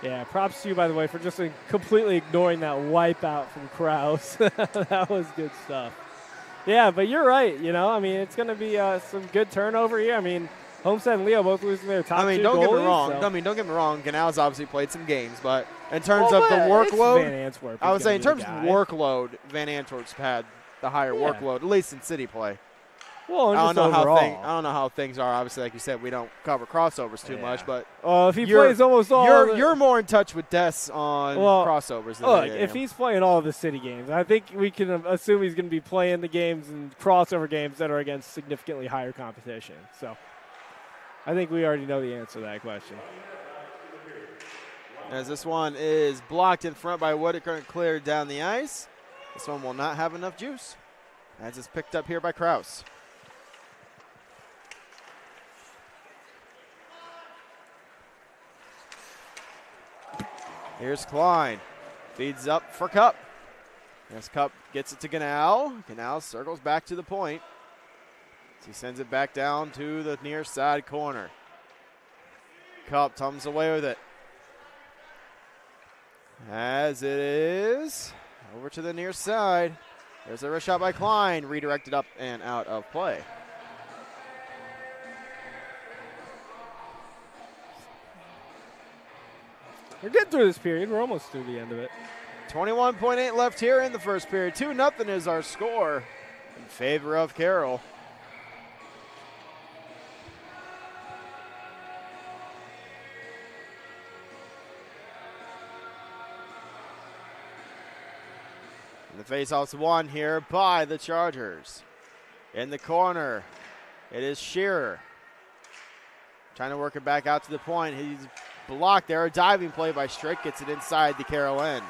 Yeah, props to you, by the way, for just completely ignoring that wipeout from Kraus. That was good stuff. Yeah, but you're right. You know, I mean, it's going to be some good turnover here. I mean, Homestead and Leo both losing their top 2 goalies. Get me wrong. So. I mean, don't get me wrong. Ganau's obviously played some games, but in terms of the workload, Van Antwerp I would say in terms of workload, Van Antwerp's had the higher workload, at least in city play. Well, I don't know I don't know how things are. Obviously, like you said, we don't cover crossovers too much, but if he plays almost all, you're more in touch with Des on crossovers. Than look, if he's playing all the city games, I think we can assume he's going to be playing the games and crossover games that are against significantly higher competition. So. I think we already know the answer to that question. as this one is blocked in front by Whitaker and cleared down the ice. This one will not have enough juice, as it's picked up here by Kraus. Here's Cline, feeds up for Cup. As Cup gets it to Ganau, Ganau circles back to the point. He sends it back down to the near side corner. Cup comes away with it. As it is over to the near side. There's a wrist shot by Cline, redirected up and out of play. We're getting through this period. We're almost through the end of it. 21.8 left here in the first period. 2-0 is our score in favor of Carroll. The faceoff's won here by the Chargers. In the corner, it is Shearer. Trying to work it back out to the point. He's blocked there. A diving play by Strick gets it inside the Carroll end.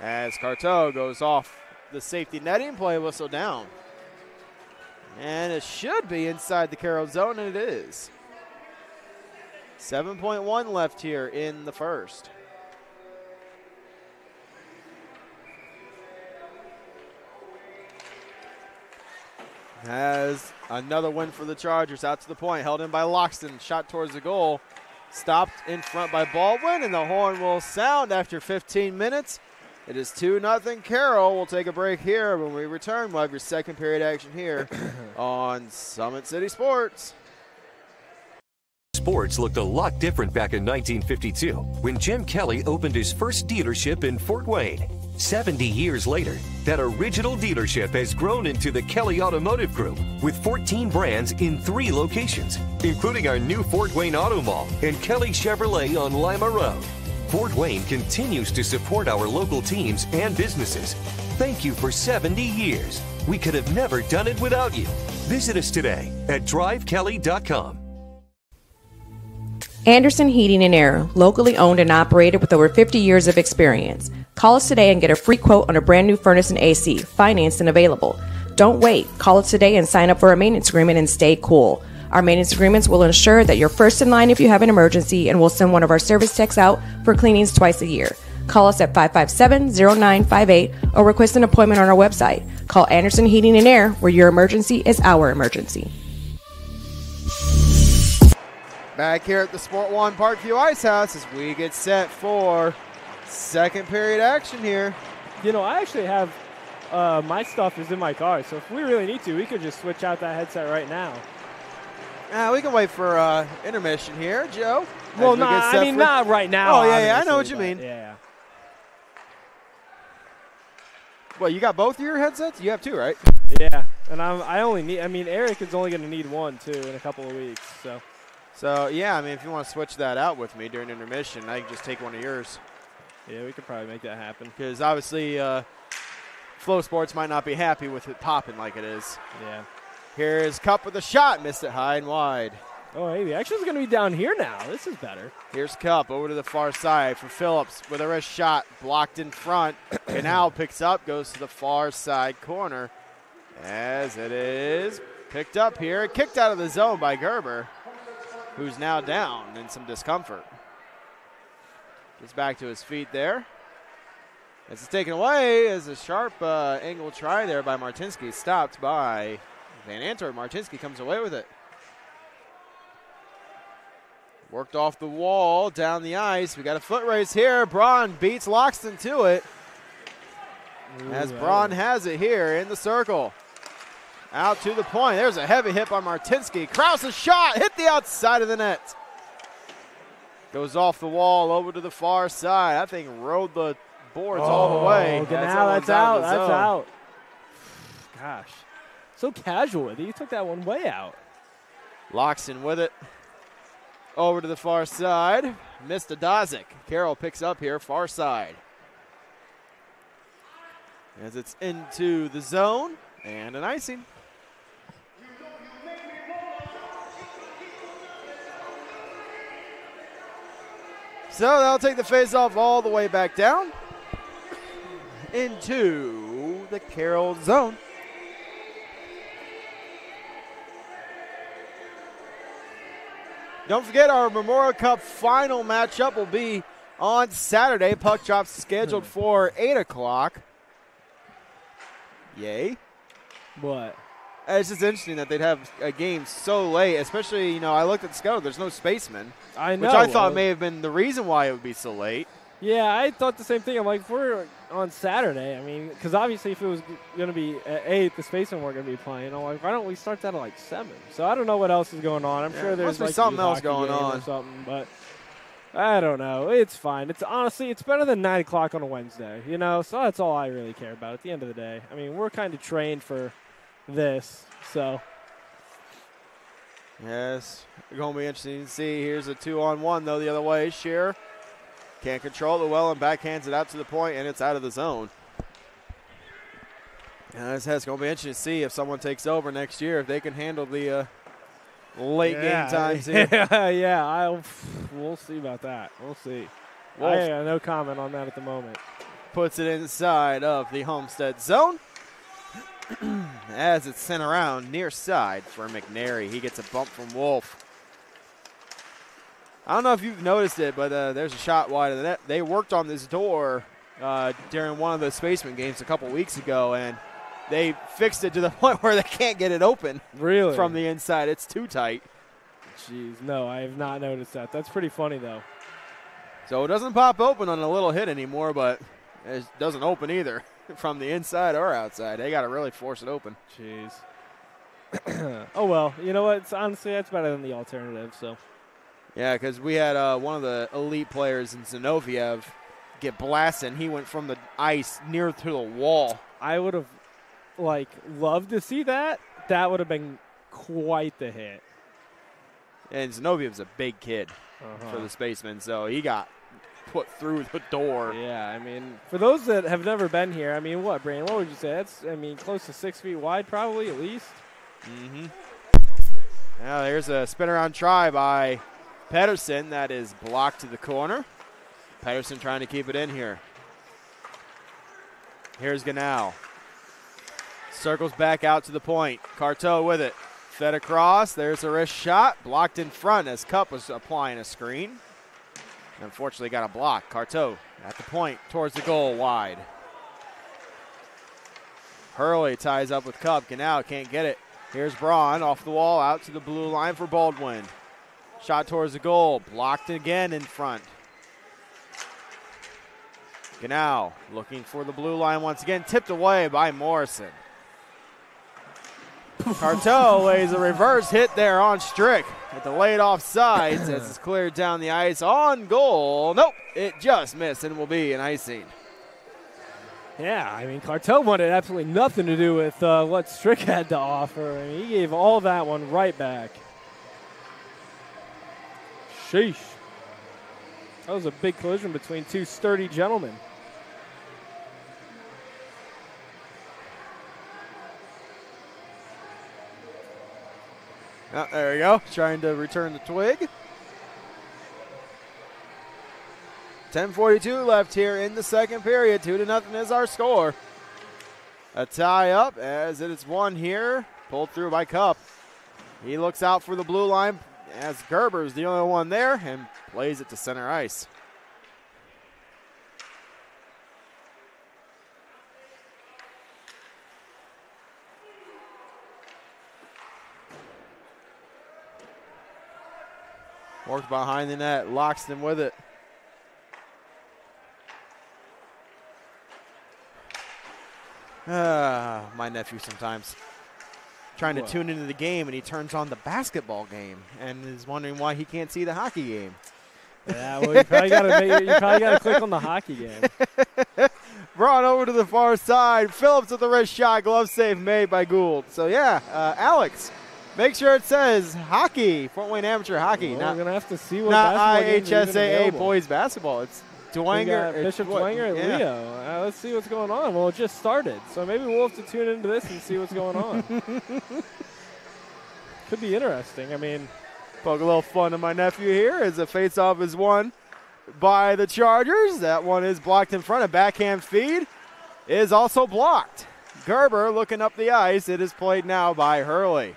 As Cartel goes off the safety netting, play whistle down. And it should be inside the Carroll zone, and it is. 7.1 left here in the first. Has another win for the Chargers, out to the point, held in by Loxton, shot towards the goal, stopped in front by Baldwin, and the horn will sound after 15 minutes. It is 2-0 Carroll. We'll take a break here. When we return, we'll have your second period action here on Summit City Sports. Sports looked a lot different back in 1952 when Jim Kelly opened his first dealership in Fort Wayne. 70 years later, that original dealership has grown into the Kelly Automotive Group with 14 brands in 3 locations, including our new Fort Wayne Auto Mall and Kelly Chevrolet on Lima Road. Fort Wayne continues to support our local teams and businesses. Thank you for 70 years. We could have never done it without you. Visit us today at drivekelly.com. Anderson Heating and Air, locally owned and operated with over 50 years of experience. Call us today and get a free quote on a brand new furnace and AC, financed and available. Don't wait. Call us today and sign up for a maintenance agreement and stay cool. Our maintenance agreements will ensure that you're first in line if you have an emergency, and we'll send one of our service techs out for cleanings twice a year. Call us at 557-0958 or request an appointment on our website. Call Anderson Heating and Air, where your emergency is our emergency. Back here at the Sport One Parkview Ice House as we get set for second period action here. You know, I actually have my stuff is in my car, so if we really need to, we could just switch out that headset right now. We can wait for intermission here, Joe. Well, no, I mean, not right now. Oh, yeah, I know what you mean. Yeah. Well, you got both of your headsets? You have 2, right? Yeah, and I only need, I mean, Eric is only going to need 1, too, in a couple of weeks, so. So, yeah, I mean, if you want to switch that out with me during intermission, I can just take one of yours. Yeah, we could probably make that happen. Because obviously Flow Sports might not be happy with it popping like it is. Yeah. Here is Cup with a shot. Missed it high and wide. Oh, hey, the action's going to be down here now. This is better. Here's Cup over to the far side for Phillips with a wrist shot blocked in front. Ganau picks up, goes to the far side corner. As it is picked up here. Kicked out of the zone by Gerber, who's now down in some discomfort. Gets back to his feet there. As it's taken away, as a sharp angle try there by Martinsky, stopped by Van Antwerp. Martinsky comes away with it. Worked off the wall, down the ice. We got a foot race here. Braun beats Loxton to it. Ooh, as Braun has it here in the circle. Out to the point. There's a heavy hit by Martinsky. Kraus's shot hit the outside of the net. Goes off the wall over to the far side. That thing rode the boards all the way. Now that's out. That's out. Gosh. So casual with it. You took that one way out. Loxton with it. Over to the far side. Missed Adazic. Carroll picks up here, far side. As it's into the zone and an icing. So that'll take the faceoff all the way back down into the Carroll zone. Don't forget our Memorial Cup final matchup will be on Saturday. Puck drop's scheduled for 8 o'clock. Yay. What? It's just interesting that they'd have a game so late, especially, you know, I looked at the schedule. There's no spacemen. I know. Which I thought may have been the reason why it would be so late. Yeah, I thought the same thing. I'm like, if we're on Saturday, I mean, because obviously if it was going to be at 8, the spacemen weren't going to be playing. I'm like, why don't we start that at like 7? So I don't know what else is going on. I'm sure there's like something else going on or something, but I don't know. It's fine. It's honestly, it's better than 9 o'clock on a Wednesday, you know, so that's all I really care about at the end of the day. I mean, we're kind of trained for this, so. Yes, it's going to be interesting to see. Here's a 2-on-1, though, the other way. Shearer can't control Llewellyn, backhands it out to the point, and it's out of the zone. And it's going to be interesting to see if someone takes over next year, if they can handle the late game times here. Yeah, we'll see about that. We'll see. I got no comment on that at the moment. Puts it inside of the Homestead zone. As it's sent around near side for McNary. He gets a bump from Wolf. I don't know if you've noticed it, but there's a shot wide of the net. They worked on this door during one of the spaceman games a couple weeks ago, and they fixed it to the point where they can't get it open. Really? From the inside. It's too tight. Jeez, no, I have not noticed that. That's pretty funny, though. So it doesn't pop open on a little hit anymore, but it doesn't open either from the inside or outside. They got to really force it open. Jeez. Oh, well, you know what? It's, honestly, that's better than the alternative, so. Yeah, because we had one of the elite players in Zinoviev get blasted. He went from the ice near to the wall. I would have, like, loved to see that. That would have been quite the hit. And Zinoviev's a big kid for the spaceman, so he got put through the door. Yeah, I mean, for those that have never been here, I mean, what, Brandon, what would you say? That's, I mean, close to 6 feet wide probably at least. Mm-hmm. Now there's a spin-around try by Pedersen, that is blocked to the corner. Pedersen trying to keep it in here. Here's Ganau. Circles back out to the point. Carteau with it. Fed across. There's a wrist shot. Blocked in front as Cup was applying a screen. Unfortunately got a block. Carteau at the point towards the goal wide. Hurley ties up with Cup. Ganau can't get it. Here's Braun off the wall out to the blue line for Baldwin. Shot towards the goal, blocked again in front. Ganau looking for the blue line once again, tipped away by Morrison. Carteau lays a reverse hit there on Strick at the laid offsides as it's cleared down the ice on goal. Nope, it just missed and will be an icing. Yeah, I mean, Carteau wanted absolutely nothing to do with what Strick had to offer. I mean, he gave all that one right back. Sheesh. That was a big collision between two sturdy gentlemen. Oh, there we go. Trying to return the twig. 10:42 left here in the second period. 2-0 is our score. A tie up as it is won here. Pulled through by Cup. He looks out for the blue line, as Gerber's the only one there and plays it to center ice. Worked behind the net, Loxton with it. Ah, my nephew sometimes. Trying to tune into the game, and he turns on the basketball game and is wondering why he can't see the hockey game. Yeah, well, you probably got to click on the hockey game. Braun over to the far side. Phillips with the wrist shot. Glove save made by Gould. So, yeah, Alex, make sure it says hockey, Fort Wayne Amateur Hockey. Well, not, we're going to have to see what basketball games are available. Boys basketball. It's Dwanger, Bishop Dwanger at Leo. Let's see what's going on. Well, it just started, so maybe we'll have to tune into this and see what's going on. Could be interesting. I mean, poke a little fun to my nephew here as a face-off is won by the Chargers. That one is blocked in front. A backhand feed is also blocked. Gerber looking up the ice. It is played now by Hurley.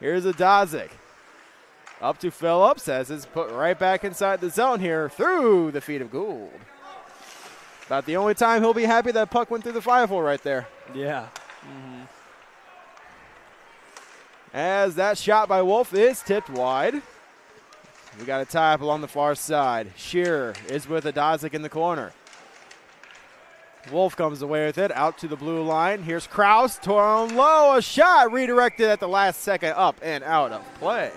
Here's Adazic. Up to Phillips as it's put right back inside the zone here through the feet of Gould. About the only time he'll be happy that puck went through the firehole right there. Yeah. Mm-hmm. As that shot by Wolf is tipped wide. We got a tie up along the far side. Shearer is with Adazic in the corner. Wolf comes away with it, out to the blue line. Here's Kraus, torn low, a shot redirected at the last second, up and out of play.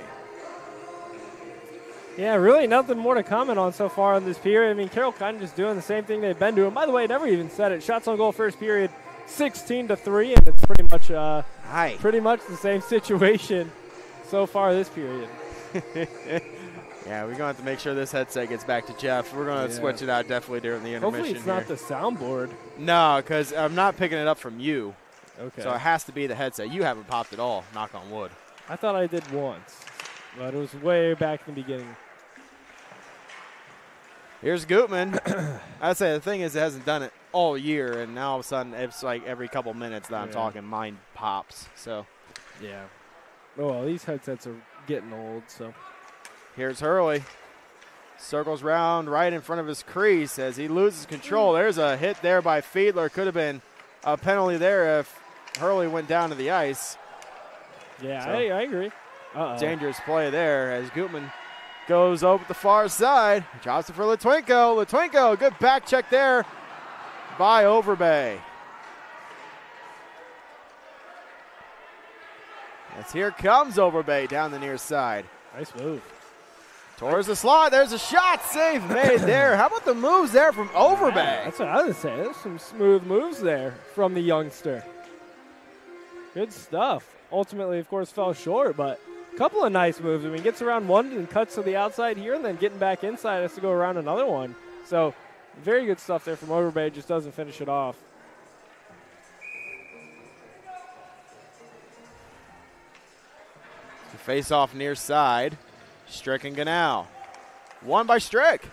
Yeah, really nothing more to comment on so far in this period. I mean, Carroll kind of just doing the same thing they've been doing. By the way, never even said it. Shots on goal first period, 16-3, and it's pretty much the same situation so far this period. Yeah, we're going to have to make sure this headset gets back to Jeff. We're going to switch it out definitely during the intermission. Hopefully it's not the soundboard. No, because I'm not picking it up from you. Okay. So it has to be the headset. You haven't popped at all, knock on wood. I thought I did once, but it was way back in the beginning. Here's Gutman. I'd say the thing is it hasn't done it all year, and now all of a sudden it's like every couple minutes that I'm talking, mine pops. So, yeah. Well, these headsets are getting old, so. Here's Hurley. Circles round right in front of his crease as he loses control. There's a hit there by Fiedler. Could have been a penalty there if Hurley went down to the ice. Yeah, so I agree. Dangerous play there as Gutman goes over the far side. Drops it for Litwinko. Litwinko, good back check there by Overbay. As here comes Overbay down the near side. Nice move. Towards the slot, there's a shot, save made there. How about the moves there from Overbay? Yeah, that's what I was saying. There's some smooth moves there from the youngster. Good stuff. Ultimately, of course, fell short, but a couple of nice moves. I mean, gets around one and cuts to the outside here, and then getting back inside has to go around another one. So very good stuff there from Overbay, just doesn't finish it off. Face off near side. Strick and Ganau. Won by Strick.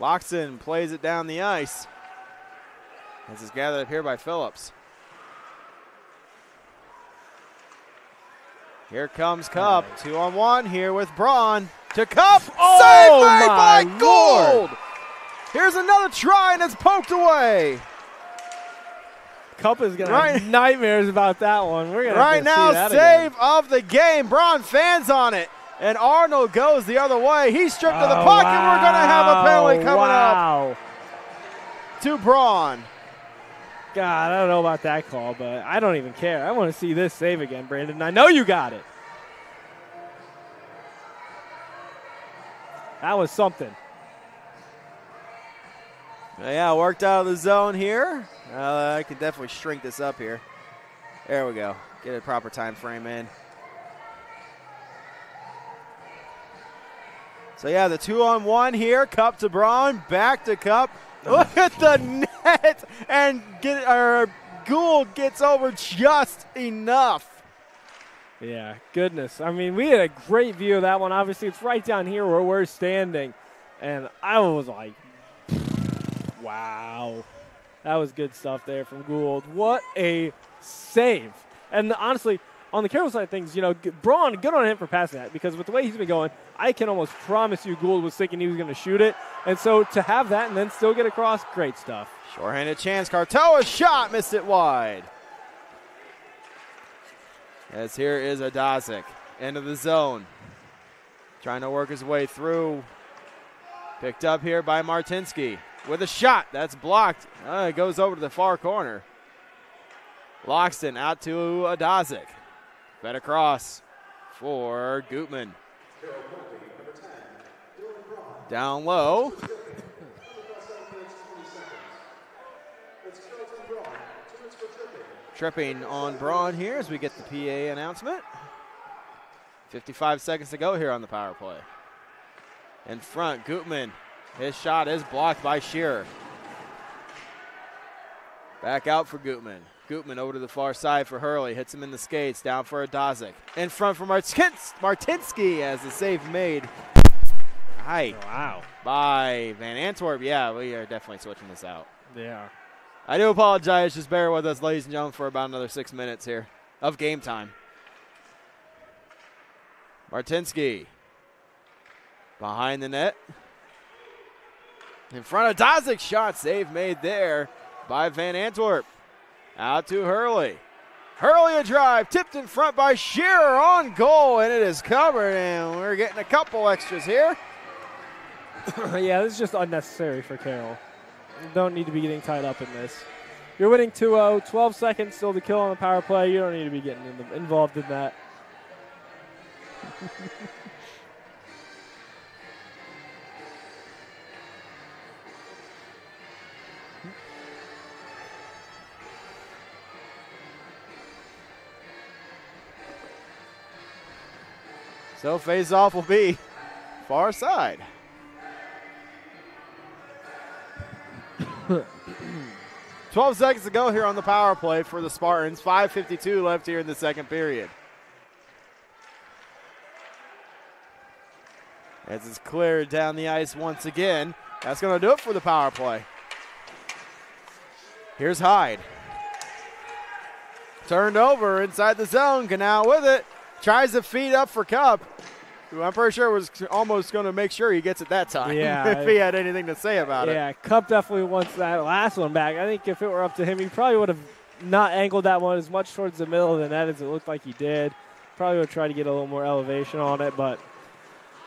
Loxton plays it down the ice. This is gathered up here by Phillips. Here comes Cup. 2-on-1 here with Braun to Cup. Oh, save by Gould. Here's another try, and it's poked away. Cup is going to have nightmares about that one. We're going to right now, see that save again. Of the game. Braun fans on it, and Arnold goes the other way. He's stripped of the puck, and we're going to have a penalty coming up to Braun. God, I don't know about that call, but I don't even care. I want to see this save again, Brandon. I know you got it. That was something. Yeah, worked out of the zone here. I could definitely shrink this up here. There we go. Get a proper time frame in. So, yeah, the 2-on-1 here. Cup to Braun. Back to Cup. Look at the net. And Gould gets over just enough. Yeah, goodness. I mean, we had a great view of that one. Obviously, it's right down here where we're standing. And I was like, wow. That was good stuff there from Gould. What a save. And honestly, on the Carroll side of things, you know, Braun, good on him for passing that because with the way he's been going, I can almost promise you Gould was thinking he was going to shoot it. And so to have that and then still get across, great stuff. Shorthanded chance. Cartel, a shot, missed it wide. As here is Adazic, end of the zone. Trying to work his way through. Picked up here by Martinsky. With a shot, that's blocked. It goes over to the far corner. Loxton out to Adazic. Fed across for Gutman. Down low. Tripping on Braun here as we get the PA announcement. 55 seconds to go here on the power play. In front, Gutman. His shot is blocked by Shearer. Back out for Gutman. Gutman over to the far side for Hurley. Hits him in the skates. Down for Adazic. In front for Martinsky as the save made. Hi. Oh, wow. By Van Antwerp. Yeah, we are definitely switching this out. Yeah. I do apologize. Just bear with us, ladies and gentlemen, for about another 6 minutes here of game time. Martinsky behind the net. In front of Adazic. Shot save made there by Van Antwerp. Out to Hurley. Hurley a drive. Tipped in front by Shearer on goal, and it is covered, and we're getting a couple extras here. Yeah, this is just unnecessary for Carroll. You don't need to be getting tied up in this. You're winning 2-0, 12 seconds still to kill on the power play. You don't need to be getting involved in that. So face-off will be far side. <clears throat> 12 seconds to go here on the power play for the Spartans. 5:52 left here in the second period. As it's cleared down the ice once again. That's going to do it for the power play. Here's Hyde. Turned over inside the zone. Ganau with it. Tries to feed up for Cup, who I'm pretty sure was almost going to make sure he gets it that time. Yeah, if he had anything to say about it. Yeah, Cup definitely wants that last one back. I think if it were up to him, he probably would have not angled that one as much towards the middle of the net as it looked like he did. Probably would try to get a little more elevation on it, but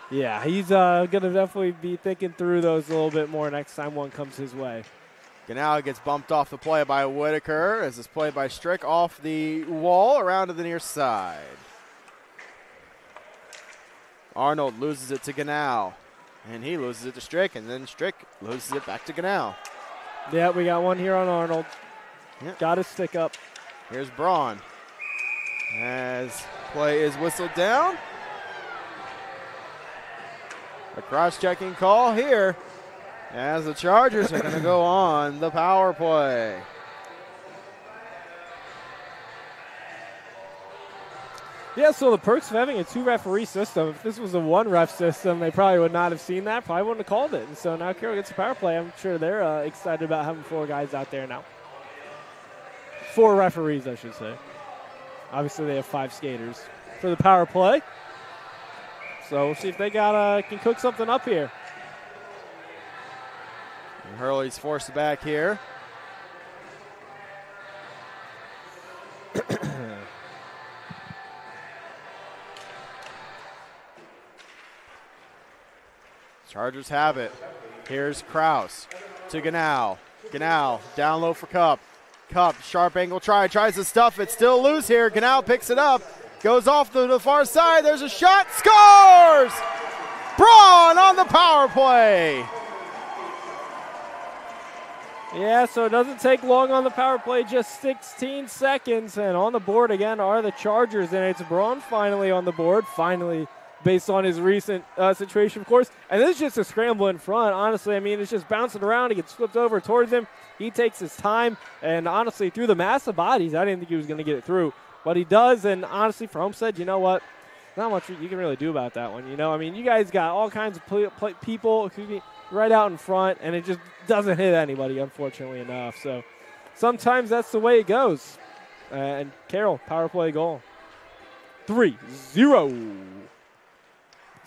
yeah, he's going to definitely be thinking through those a little bit more next time one comes his way. Ganau gets bumped off the play by Whitaker as it's played by Strick off the wall around to the near side. Arnold loses it to Ganau, and he loses it to Strick, and then Strick loses it back to Ganau. Yeah, we got one here on Arnold. Yep. Got his stick up. Here's Braun. As play is whistled down. A cross-checking call here as the Chargers are going to go on the power play. Yeah, so the perks of having a two-referee system, if this was a one-ref system, they probably would not have seen that, probably wouldn't have called it. And so now Carroll gets a power play. I'm sure they're excited about having four guys out there now. Four referees, I should say. Obviously, they have five skaters for the power play. So we'll see if they can cook something up here. And Hurley's forced back here. Chargers have it. Here's Kraus to Ganau. Ganau down low for Cup. Cup, sharp angle try, tries to stuff it, still loose here. Ganau picks it up, goes off to the far side. There's a shot, scores! Braun on the power play. Yeah, so it doesn't take long on the power play, just 16 seconds. And on the board again are the Chargers, and it's Braun finally on the board, finally. Based on his recent situation, of course. And this is just a scramble in front, honestly. I mean, it's just bouncing around. He gets flipped over towards him. He takes his time. And, honestly, through the mass of bodies, I didn't think he was going to get it through. But he does. And, honestly, for Homestead, you know what? Not much you can really do about that one, you know? I mean, you guys got all kinds of people right out in front, and it just doesn't hit anybody, unfortunately enough. So sometimes that's the way it goes. And Carroll, power play goal. 3-0.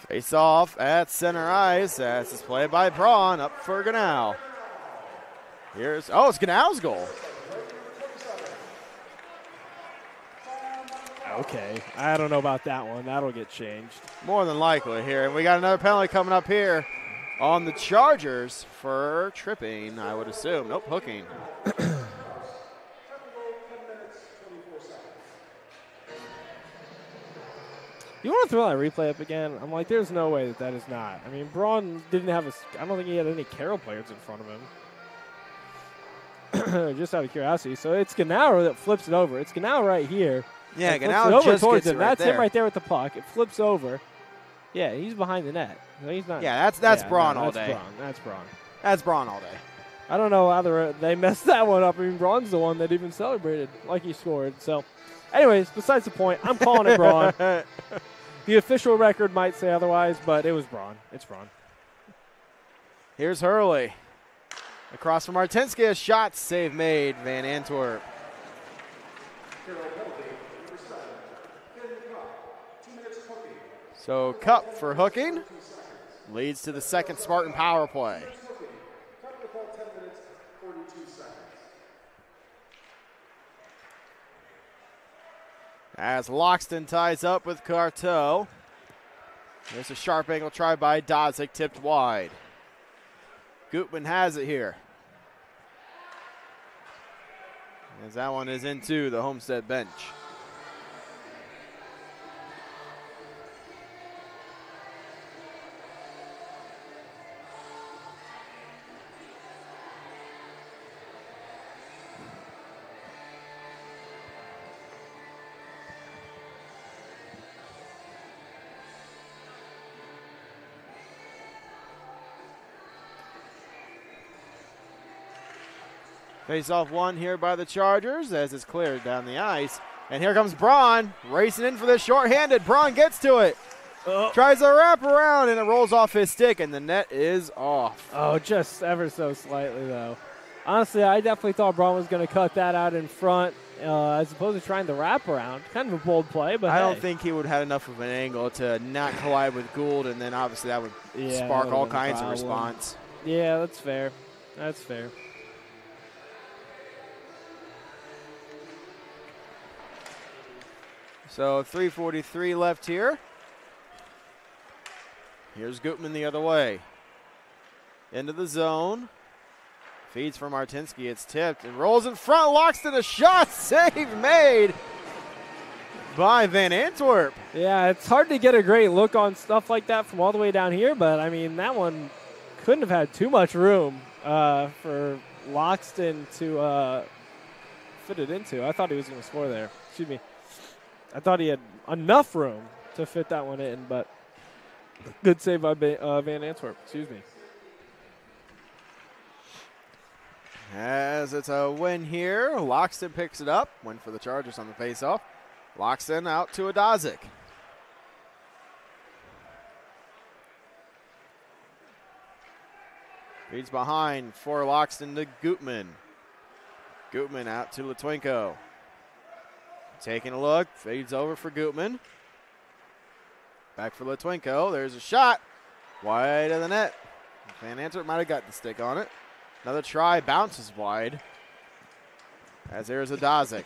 Face off at center ice. That's his play by Braun up for Ganau. Here's, oh, it's Ganau's goal. Okay, I don't know about that one. That'll get changed. More than likely here. And we got another penalty coming up here on the Chargers for tripping, I would assume. Nope, hooking. You want to throw that replay up again? I'm like, there's no way that is not. I mean, Braun didn't have a – I don't think he had any Carroll players in front of him. Just out of curiosity. So it's Ganau that flips it over. It's Ganau right here. Yeah, Ganau just gets it right there. That's him right there with the puck. It flips over. Yeah, he's behind the net. No, he's not. Yeah, that's Braun all day. That's Braun. That's Braun all day. I don't know either. They messed that one up. I mean, Braun's the one that even celebrated like he scored. So, anyways, besides the point, I'm calling it Braun. The official record might say otherwise, but it was Braun. It's Braun. Here's Hurley. Across from Martinsky, a shot, save made, Van Antwerp. So Cup for hooking. Leads to the second Spartan power play. As Loxton ties up with Cartel. There's a sharp angle try by Adazic, tipped wide. Gutman has it here. As that one is into the Homestead bench. Face-off one here by the Chargers as it's cleared down the ice. And here comes Braun, racing in for this shorthanded. Braun gets to it. Oh. Tries a wraparound, and it rolls off his stick, and the net is off. Oh, just ever so slightly, though. Honestly, I definitely thought Braun was going to cut that out in front as opposed to trying to wraparound. Kind of a bold play, but I don't think he would have had enough of an angle to not collide with Gould, and then obviously that would spark all kinds of response. Yeah, that's fair. That's fair. So 3:43 left here. Here's Gutman the other way. Into the zone. Feeds for Martinsky. It's tipped and rolls in front. Loxton, a shot. Save made by Van Antwerp. Yeah, it's hard to get a great look on stuff like that from all the way down here, but, I mean, that one couldn't have had too much room for Loxton to fit it into. I thought he was going to score there. Excuse me. I thought he had enough room to fit that one in, but good save by Van Antwerp. Excuse me. As it's a win here, Loxton picks it up. Win for the Chargers on the faceoff. Loxton out to Adazic. Feeds behind for Loxton to Gutman. Gutman out to Litwinko. Taking a look, fades over for Gutman. Back for Litwinko. There's a shot. Wide of the net. Van Antwerp might have got the stick on it. Another try, bounces wide. As there's Adazic.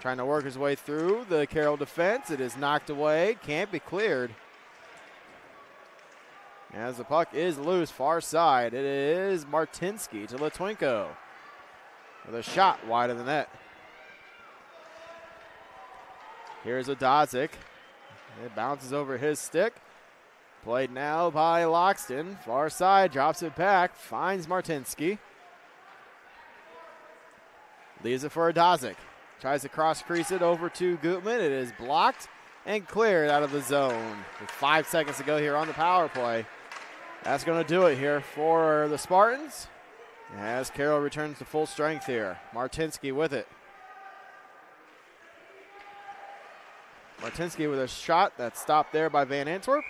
Trying to work his way through the Carroll defense. It is knocked away. Can't be cleared. As the puck is loose, far side. It is Martinsky to Litwinko. With a shot wide of the net. Here's Adazic. It bounces over his stick. Played now by Loxton. Far side, drops it back, finds Martinsky. Leaves it for Adazic. Tries to cross-crease it over to Gutman. It is blocked and cleared out of the zone. With 5 seconds to go here on the power play. That's going to do it here for the Spartans. As Carroll returns to full strength here. Martinsky with it. Martinsky with a shot that's stopped there by Van Antwerp.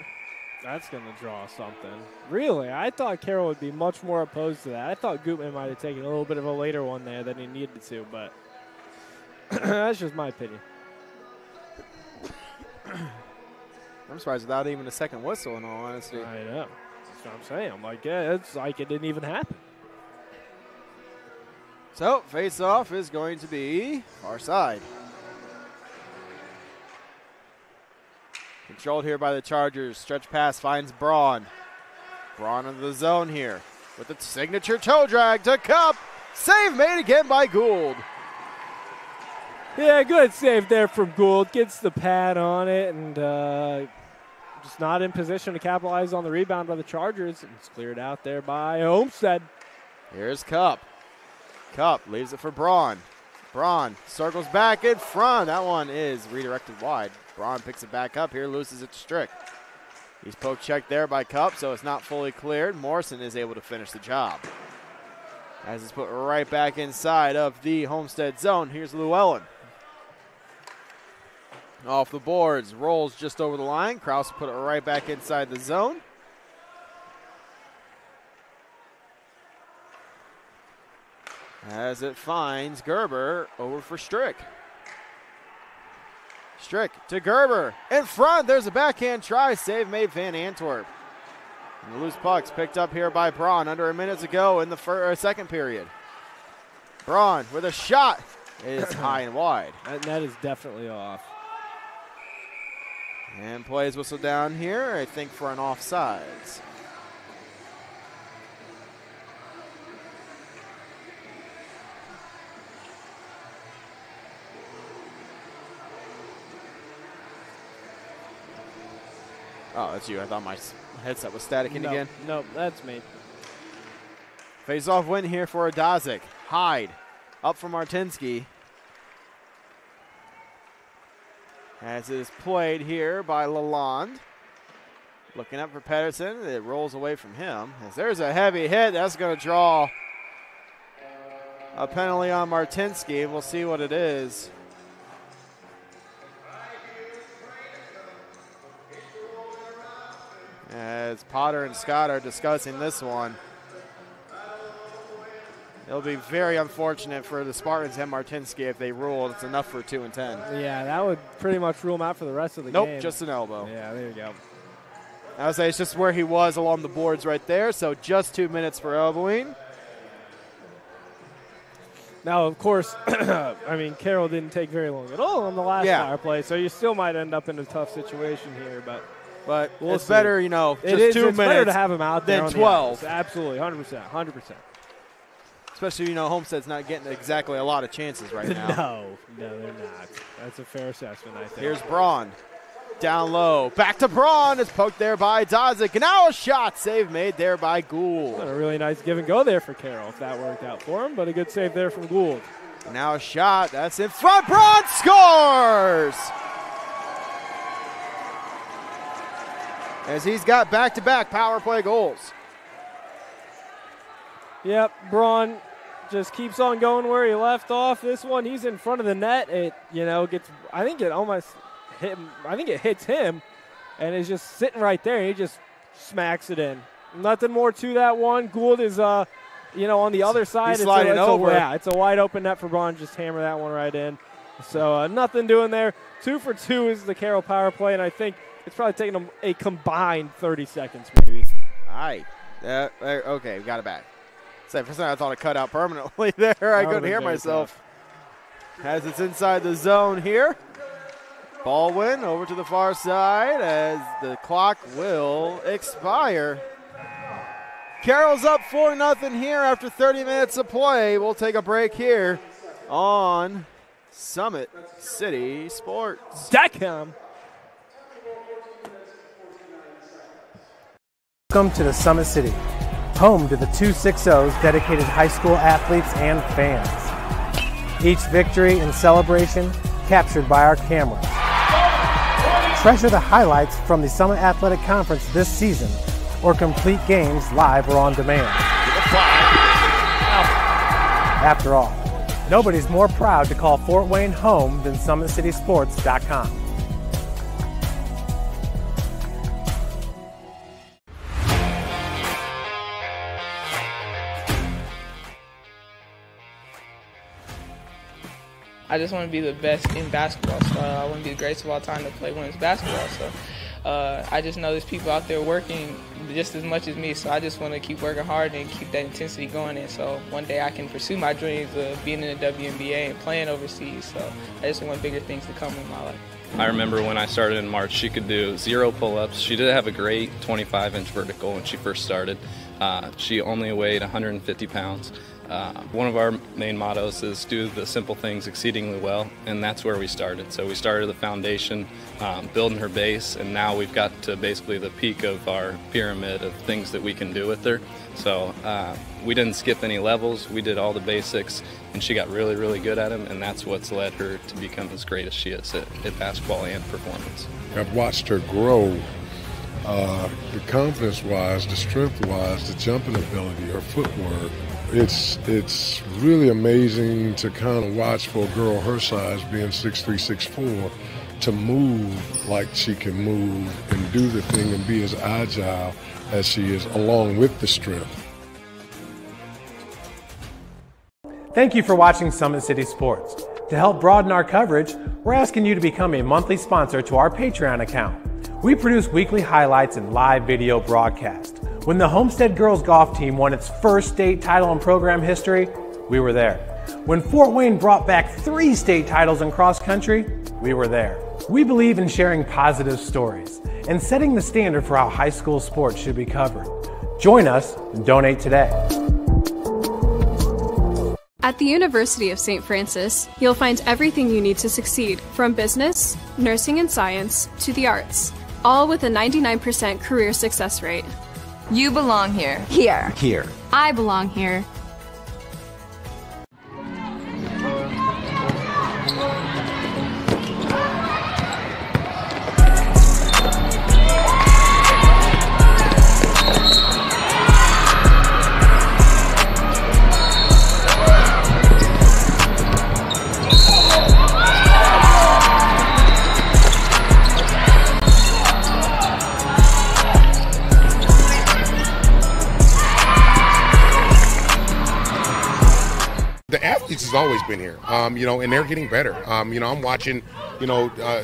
That's going to draw something. Really, I thought Carroll would be much more opposed to that. I thought Gutman might have taken a little bit of a later one there than he needed to, but that's just my opinion. I'm surprised without even a second whistle, in all honesty. I know. That's what I'm saying. I'm like, yeah, it's like it didn't even happen. So, face-off is going to be far side. Controlled here by the Chargers. Stretch pass finds Braun. Braun into the zone here with the signature toe drag to Cup. Save made again by Gould. Yeah, good save there from Gould. Gets the pad on it and just not in position to capitalize on the rebound by the Chargers. It's cleared out there by Homestead. Here's Cup. Cup leaves it for Braun. Braun circles back in front. That one is redirected wide. Braun picks it back up here, loses it to Strick. He's poke checked there by Cup, so it's not fully cleared. Morrison is able to finish the job. as it's put right back inside of the Homestead zone. Here's Llewellyn. Off the boards, rolls just over the line. Kraus put it right back inside the zone. As it finds Gerber over for Strick. Strick to Gerber. In front, there's a backhand try. Save made Van Antwerp. And the loose puck's picked up here by Braun under a minute to go in the second period. Braun with a shot. It is high and wide. That net is definitely off. And plays whistle down here, I think, for an offsides. Oh, that's you. I thought my headset was staticking again. Nope, that's me. Face-off win here for Adazic. Hyde up for Martinsky. As it is played here by Lalonde. Looking up for Pedersen. It rolls away from him. As there's a heavy hit. That's going to draw a penalty on Martinsky. We'll see what it is. As Potter and Scott are discussing this one. It'll be very unfortunate for the Spartans and Martinsky if they rule it's enough for 2 and 10. Yeah, that would pretty much rule him out for the rest of the game. Nope, just an elbow. Yeah, there you go. I would say it's just where he was along the boards right there, so just 2 minutes for elbowing. Now, of course, I mean, Carroll didn't take very long at all on the last power play, so you still might end up in a tough situation here, but we'll it's see. Better, you know, just it is, 2 minutes. It's better to have him out there than 12. The absolutely, 100%, 100%. Especially, you know, Homestead's not getting exactly a lot of chances right now. No, they're not. That's a fair assessment, I think. Here's Braun. Down low. Back to Braun. It's poked there by Adazic. And now a shot. Save made there by Gould. A really nice give and go there for Carroll if that worked out for him, but a good save there from Gould. And now a shot. That's in front. Braun scores! As he's got back-to-back power play goals. Yep, Braun just keeps on going where he left off. This one, he's in front of the net. It, you know, gets. I think it almost hit him. I think it hits him, and it's just sitting right there. And he just smacks it in. Nothing more to that one. Gould is, you know, on the other side. He's sliding over. Yeah, it's a wide open net for Braun. Just hammer that one right in. So nothing doing there. 2 for 2 is the Carroll power play, and I think it's probably taking them a combined 30 seconds, maybe. All right. Okay, we got it back. So for a second I thought it cut out permanently there. I couldn't hear myself. As it's inside the zone here. Baldwin over to the far side as the clock will expire. Carroll's up 4-0 here after 30 minutes of play. We'll take a break here on SummitCitySports.com. Welcome to the Summit City, home to the 260's dedicated high school athletes and fans. Each victory and celebration captured by our camera. Treasure the highlights from the Summit Athletic Conference this season or complete games live or on demand. After all, nobody's more proud to call Fort Wayne home than SummitCitySports.com. I just want to be the best in basketball, so I want to be the greatest of all time to play women's basketball. So I just know there's people out there working just as much as me, so I just want to keep working hard and keep that intensity going. And so one day I can pursue my dreams of being in the WNBA and playing overseas. So I just want bigger things to come in my life. I remember when I started in March, she could do 0 pull-ups. She did have a great 25-inch vertical when she first started. She only weighed 150 pounds. One of our main mottos is do the simple things exceedingly well, and that's where we started. So we started the foundation, building her base, and now we've got to basically the peak of our pyramid of things that we can do with her. So we didn't skip any levels, we did all the basics, and she got really, really good at them, and that's what's led her to become as great as she is at basketball and performance. I've watched her grow. The confidence-wise, the strength-wise, the jumping ability, her footwork. It's really amazing to kind of watch for a girl her size, being 6'3", 6'4", to move like she can move and do the thing and be as agile as she is, along with the strength. Thank you for watching Summit City Sports. To help broaden our coverage, we're asking you to become a monthly sponsor to our Patreon account. We produce weekly highlights and live video broadcasts. When the Homestead girls golf team won its first state title in program history, we were there. When Fort Wayne brought back 3 state titles in cross country, we were there. We believe in sharing positive stories and setting the standard for how high school sports should be covered. Join us and donate today. At the University of St. Francis, you'll find everything you need to succeed, from business, nursing and science, to the arts, all with a 99% career success rate. You belong here. Here. Here. I belong here. Has always been here, and they're getting better. I'm watching,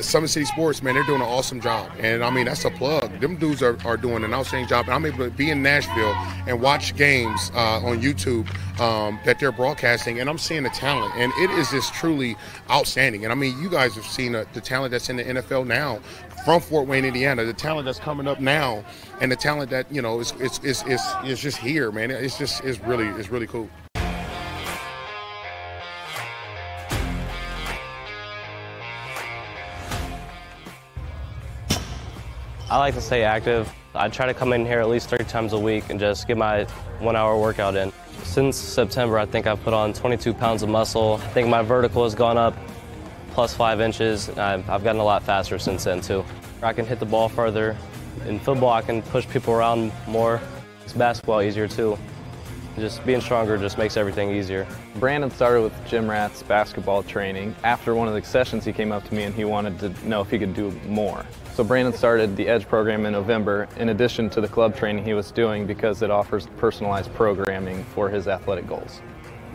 Summit City Sports, man, they're doing an awesome job. And, that's a plug. Them dudes are doing an outstanding job. And I'm able to be in Nashville and watch games on YouTube that they're broadcasting, and I'm seeing the talent. And it is just truly outstanding. And, you guys have seen the talent that's in the NFL now from Fort Wayne, Indiana, the talent that's coming up now, and the talent that, is just here, man. It's really cool. I like to stay active. I try to come in here at least 3 times a week and just get my 1-hour workout in. Since September, I think I've put on 22 pounds of muscle. I think my vertical has gone up plus 5 inches. I've gotten a lot faster since then, too. I can hit the ball further. In football, I can push people around more. It's basketball easier, too. Just being stronger just makes everything easier. Brandon started with Gym Rats basketball training. After one of the sessions, he came up to me and he wanted to know if he could do more. So Brandon started the EDGE program in November, in addition to the club training he was doing, because it offers personalized programming for his athletic goals.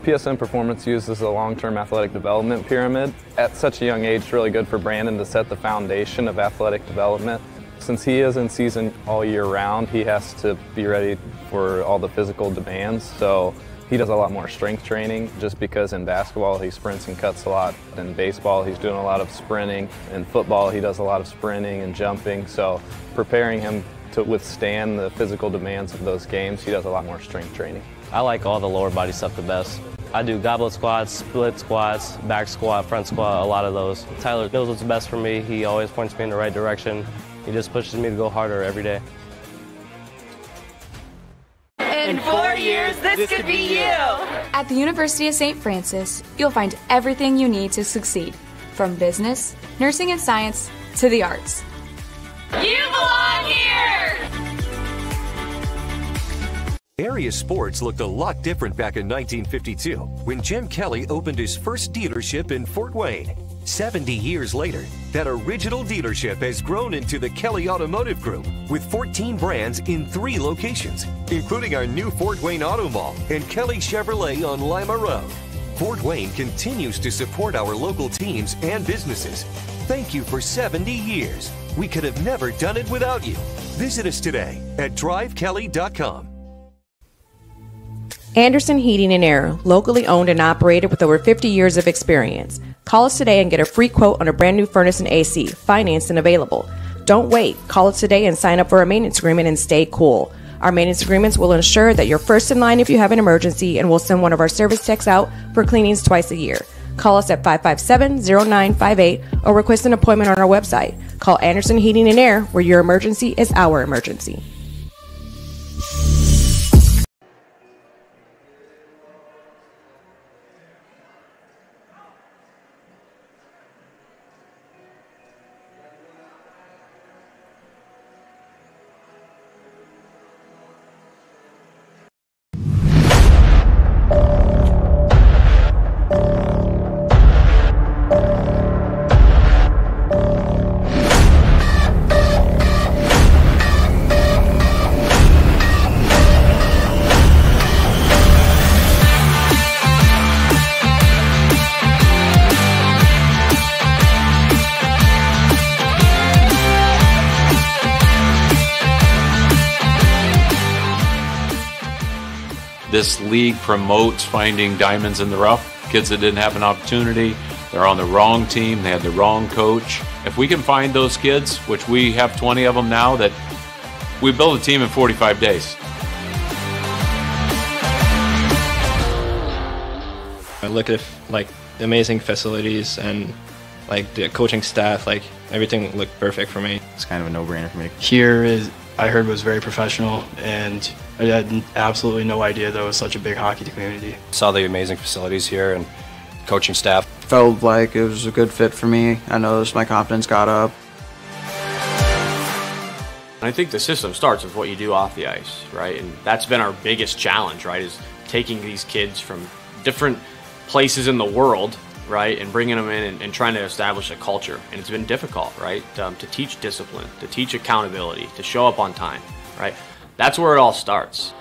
PSM Performance uses a long-term athletic development pyramid. At such a young age, it's really good for Brandon to set the foundation of athletic development. Since he is in season all year round, he has to be ready for all the physical demands, so he does a lot more strength training, just because in basketball he sprints and cuts a lot. In baseball he's doing a lot of sprinting. In football he does a lot of sprinting and jumping, so preparing him to withstand the physical demands of those games, he does a lot more strength training. I like all the lower body stuff the best. I do goblet squats, split squats, back squat, front squat, a lot of those. Tyler knows what's best for me. He always points me in the right direction. He just pushes me to go harder every day. In 4 years, this could be you! At the University of St. Francis, you'll find everything you need to succeed, from business, nursing and science, to the arts. You belong here! Area sports looked a lot different back in 1952, when Jim Kelly opened his first dealership in Fort Wayne. 70 years later, that original dealership has grown into the Kelly Automotive Group, with 14 brands in 3 locations, including our new Fort Wayne Auto Mall and Kelly Chevrolet on Lima Road. Fort Wayne continues to support our local teams and businesses. Thank you for 70 years. We could have never done it without you. Visit us today at drivekelly.com. Anderson Heating and Air, locally owned and operated with over 50 years of experience. Call us today and get a free quote on a brand new furnace and AC, financed and available. Don't wait. Call us today and sign up for a maintenance agreement and stay cool. Our maintenance agreements will ensure that you're first in line if you have an emergency, and we'll send one of our service techs out for cleanings twice a year. Call us at 557-0958 or request an appointment on our website. Call Anderson Heating and Air, where your emergency is our emergency. this league promotes finding diamonds in the rough. Kids that didn't have an opportunity, they're on the wrong team, they had the wrong coach. If we can find those kids, which we have 20 of them now, that we build a team in 45 days. I look at like the amazing facilities and like the coaching staff, like everything looked perfect for me. It's kind of a no-brainer for me. Here is, I heard, was very professional, and I had absolutely no idea there was such a big hockey community. Saw the amazing facilities here and coaching staff. Felt like it was a good fit for me. I noticed my confidence got up. I think the system starts with what you do off the ice, right? And that's been our biggest challenge, right, is taking these kids from different places in the world, right, and bringing them in and trying to establish a culture. And it's been difficult, right, to teach discipline, to teach accountability, to show up on time, right? That's where it all starts.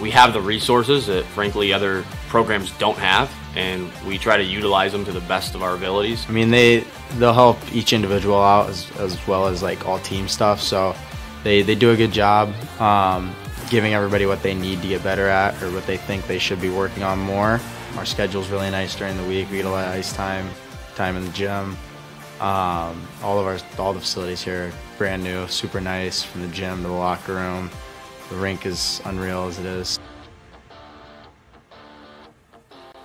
We have the resources that, frankly, other programs don't have, and we try to utilize them to the best of our abilities. I mean, they'll help each individual out as well as, like, all team stuff, so they do a good job. Giving everybody what they need to get better at or what they think they should be working on more. Our schedule's really nice during the week. We get a lot of ice time in the gym. All the facilities here are brand new, super nice, from the gym to the locker room. The rink is unreal as it is.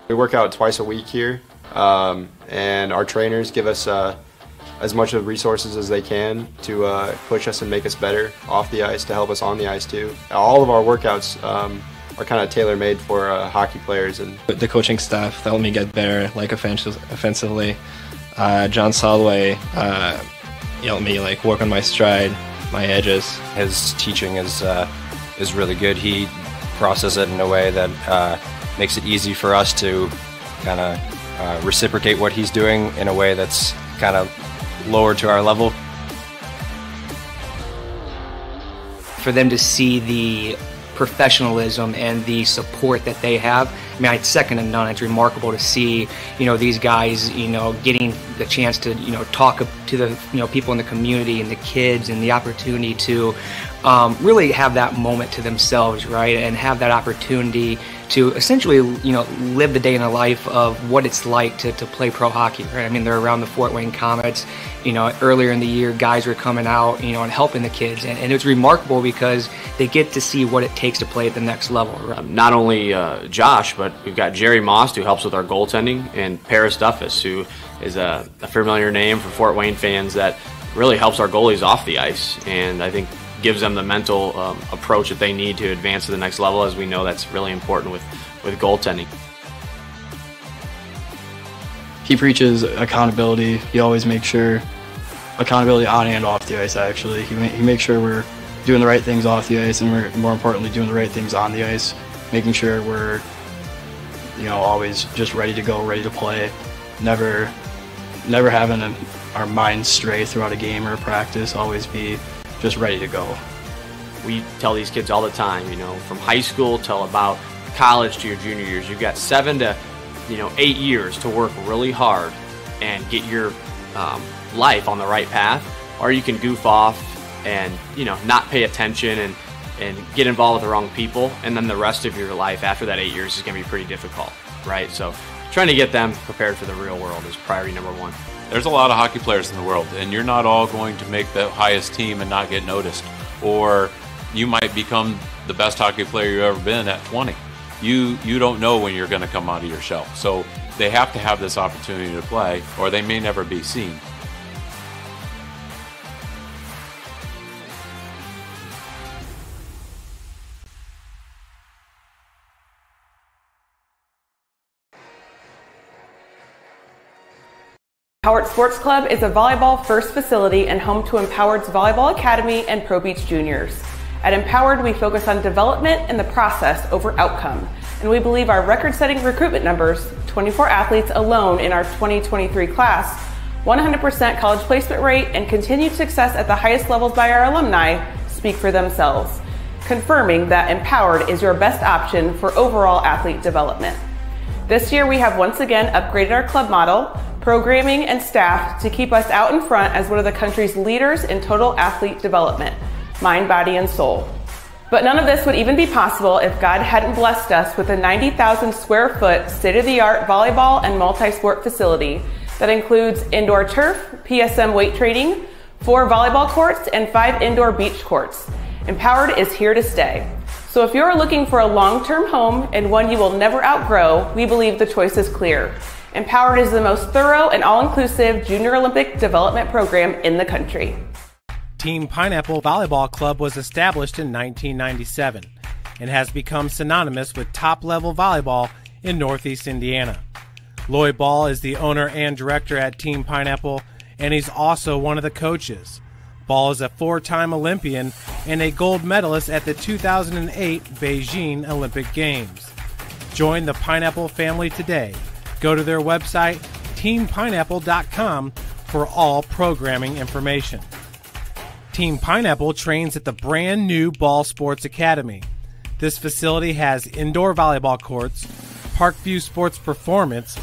We work out twice a week here, and our trainers give us as much of the resources as they can to push us and make us better off the ice, to help us on the ice too. All of our workouts are kind of tailor-made for hockey players. And the coaching staff helped me get better, like offensively. John Solway helped me like work on my stride, my edges. His teaching is really good. He processes it in a way that makes it easy for us to kind of reciprocate what he's doing in a way that's kind of lower to our level. For them to see the professionalism and the support that they have, I mean, it's second to none. It's remarkable to see, you know, these guys, you know, getting the chance to, you know, talk to the, you know, people in the community and the kids, and the opportunity to really have that moment to themselves, right, and have that opportunity to essentially, you know, live the day in the life of what it's like to play pro hockey, right? I mean, they're around the Fort Wayne Comets. You know, earlier in the year, guys were coming out, you know, and helping the kids. And it's remarkable because they get to see what it takes to play at the next level. Right? Not only Josh, but we've got Jerry Moss, who helps with our goaltending, and Paris Duffus, who is a familiar name for Fort Wayne fans, that really helps our goalies off the ice. And I think gives them the mental approach that they need to advance to the next level, as we know that's really important with goaltending. He preaches accountability. He always makes sure accountability on and off the ice, actually. He makes sure we're doing the right things off the ice, and we're, more importantly, doing the right things on the ice, making sure we're, you know, always just ready to go, ready to play, never having our minds stray throughout a game or a practice, always be just ready to go. We tell these kids all the time, you know, from high school till about college to your junior years, you've got 7 to 8 years to work really hard and get your life on the right path, or you can goof off and, you know, not pay attention and get involved with the wrong people, and then the rest of your life after that 8 years is going to be pretty difficult, right? So trying to get them prepared for the real world is priority number one. There's a lot of hockey players in the world, and you're not all going to make the highest team and not get noticed. Or you might become the best hockey player you've ever been at 20. You don't know when you're going to come out of your shell. So they have to have this opportunity to play, or they may never be seen. Howard Sports Club is a volleyball first facility and home to Empowered's Volleyball Academy and Pro Beach Juniors. At Empowered, we focus on development and the process over outcome, and we believe our record-setting recruitment numbers, 24 athletes alone in our 2023 class, 100% college placement rate, and continued success at the highest levels by our alumni speak for themselves, confirming that Empowered is your best option for overall athlete development. This year, we have once again upgraded our club model, programming, and staff to keep us out in front as one of the country's leaders in total athlete development, mind, body, and soul. But none of this would even be possible if God hadn't blessed us with a 90,000 square foot state-of-the-art volleyball and multi-sport facility that includes indoor turf, PSM weight training, 4 volleyball courts, and 5 indoor beach courts. Empowered is here to stay. So if you're looking for a long-term home and one you will never outgrow, we believe the choice is clear. Empowered is the most thorough and all-inclusive Junior Olympic development program in the country. Team Pineapple Volleyball Club was established in 1997 and has become synonymous with top-level volleyball in Northeast Indiana. Lloyd Ball is the owner and director at Team Pineapple, and he's also one of the coaches. Ball is a 4-time Olympian and a gold medalist at the 2008 Beijing Olympic Games. Join the Pineapple family today. Go to their website, teampineapple.com, for all programming information. Team Pineapple trains at the brand new Ball Sports Academy. This facility has indoor volleyball courts, Parkview Sports Performance,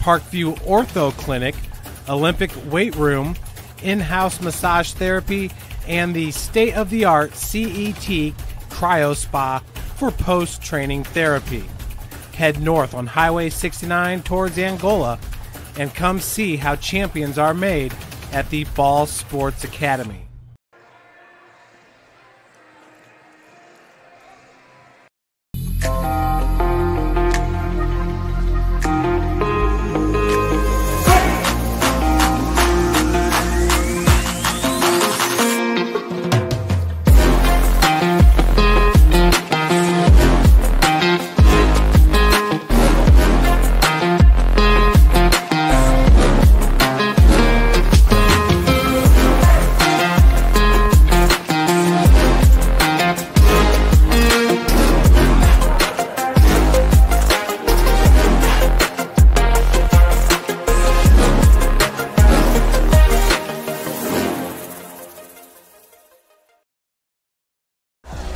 Parkview Ortho Clinic, Olympic Weight Room, in-house massage therapy, and the state-of-the-art CET Cryo Spa for post-training therapy. Head north on Highway 69 towards Angola and come see how champions are made at the Ball Sports Academy.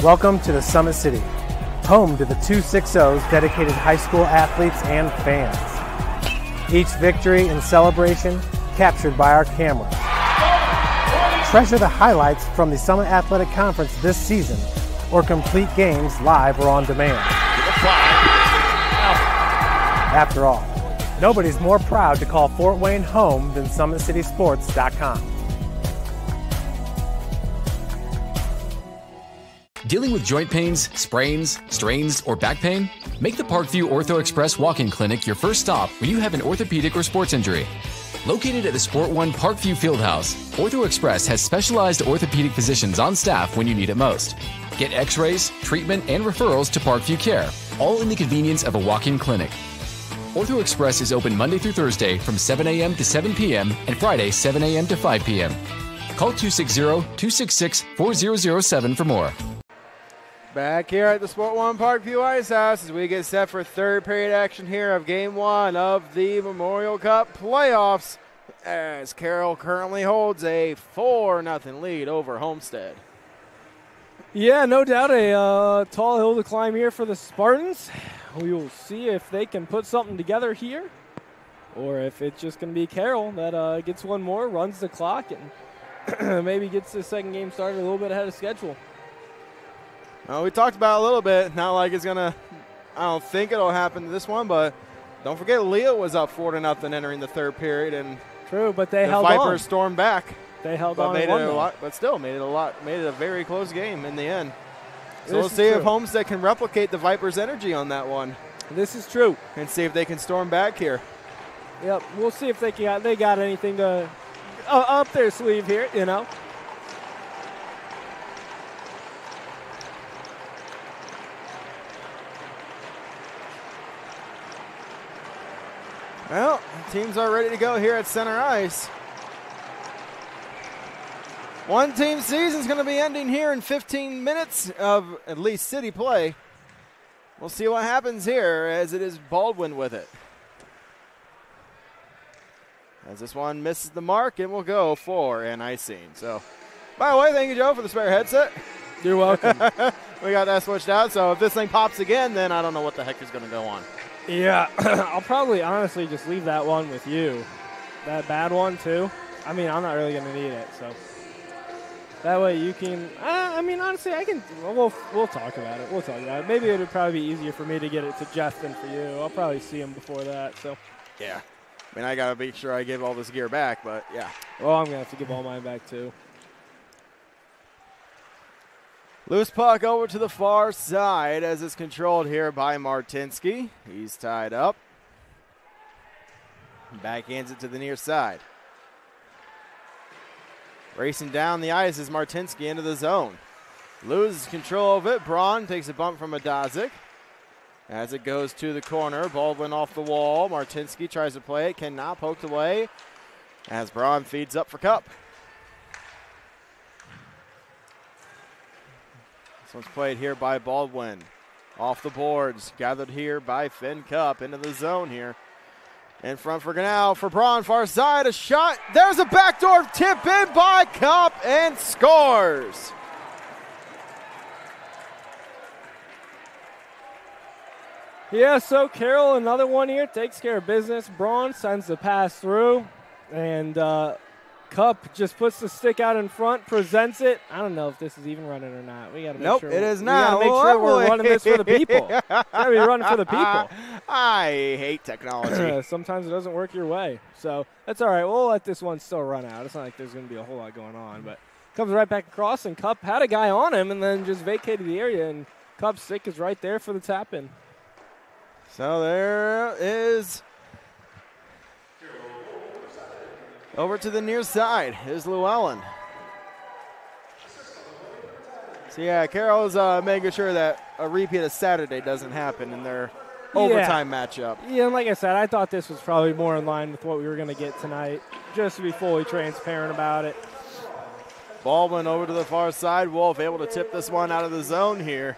Welcome to the Summit City, home to the 260's dedicated high school athletes and fans. Each victory and celebration captured by our cameras. Treasure the highlights from the Summit Athletic Conference this season, or complete games live or on demand. After all, nobody's more proud to call Fort Wayne home than SummitCitySports.com. Dealing with joint pains, sprains, strains, or back pain? Make the Parkview Ortho Express Walk-In Clinic your first stop when you have an orthopedic or sports injury. Located at the Sport 1 Parkview Fieldhouse, Ortho Express has specialized orthopedic physicians on staff when you need it most. Get x-rays, treatment, and referrals to Parkview Care, all in the convenience of a walk-in clinic. Ortho Express is open Monday through Thursday from 7 a.m. to 7 p.m. and Friday 7 a.m. to 5 p.m. Call 260-266-4007 for more. Back here at the Sport 1 Parkview Ice House as we get set for third period action here of Game 1 of the Memorial Cup playoffs, as Carroll currently holds a 4-0 lead over Homestead. Yeah, no doubt a tall hill to climb here for the Spartans. We will see if they can put something together here or if it's just going to be Carroll that gets one more, runs the clock, and maybe gets the second game started a little bit ahead of schedule. We talked about it a little bit. Not like it's going to, I don't think it'll happen to this one, but don't forget Leo was up 4-0 entering the third period. And true, but they held on. The Vipers stormed back. They held on and won it. But still, made it a very close game in the end. So we'll see if Homestead can replicate the Vipers' energy on that one. This is true. And see if they can storm back here. Yep, we'll see if they got anything to up their sleeve here, you know. Well, teams are ready to go here at center ice. One team season's going to be ending here in 15 minutes of at least city play. We'll see what happens here as it is Baldwin with it. As this one misses the mark, it will go for an icing. So, by the way, thank you, Joe, for the spare headset. You're welcome. We got that switched out, so if this thing pops again, then I don't know what the heck is going to go on. Yeah, I'll probably honestly just leave that one with you. that bad one too, I mean, I'm not really going to need it. So that way you can, I mean, honestly, I can, we'll talk about it. We'll talk about it. Maybe it would probably be easier for me to get it to Jeff than for you. I'll probably see him before that. So yeah. I mean, I got to make sure I give all this gear back, but yeah. Well, I'm going to have to give all mine back too. Loose puck over to the far side as it's controlled here by Martinsky. He's tied up. Backhands it to the near side. Racing down the ice is Martinsky into the zone. Loses control of it. Braun takes a bump from Adazic. As it goes to the corner, Baldwin off the wall. Martinsky tries to play it, cannot, poked away. As Braun feeds up for Cup. This one's played here by Baldwin. Off the boards, gathered here by Finn Cup, into the zone here. In front for Ganau, for Braun, far side, a shot. There's a backdoor tip in by Cup and scores. Yeah, so Carroll, another one here, takes care of business. Braun sends the pass through, and Cup just puts the stick out in front, presents it. I don't know if this is even running or not. We got to make sure. Nope, it is not. We got to make sure we're running this for the people. We got to be running for the people. I hate technology. Sometimes it doesn't work your way. So that's all right. We'll let this one still run out. It's not like there's going to be a whole lot going on, but comes right back across, and Cup had a guy on him and then just vacated the area, and Cup's stick is right there for the tap-in. So there is over to the near side is Llewellyn. So yeah, Carroll's making sure that a repeat of Saturday doesn't happen in their overtime matchup. Yeah, and like I said, I thought this was probably more in line with what we were going to get tonight, just to be fully transparent about it. Ball went over to the far side. Wolf able to tip this one out of the zone here.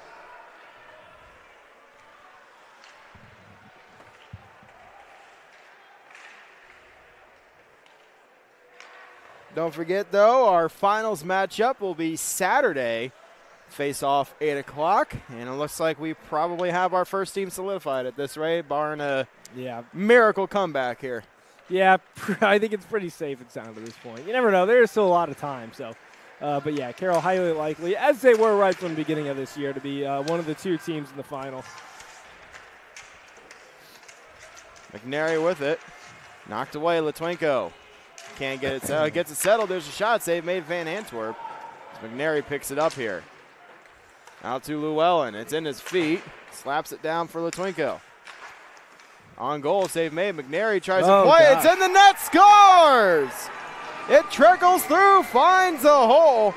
Don't forget, though, our finals matchup will be Saturday, face-off 8 o'clock, and it looks like we probably have our first team solidified at this rate, barring a miracle comeback here. Yeah, I think it's pretty safe and sound at this point. You never know. There's still a lot of time. So, but, yeah, Carroll highly likely, as they were right from the beginning of this year, to be one of the two teams in the final. McNary with it. Knocked away, Litwinko. Can't get it, gets it settled. There's a shot save made Van Antwerp. McNary picks it up here. Out to Llewellyn. It's in his feet. Slaps it down for Litwinko. On goal, save made. McNary tries to play. God. It's in the net. Scores! It trickles through. Finds a hole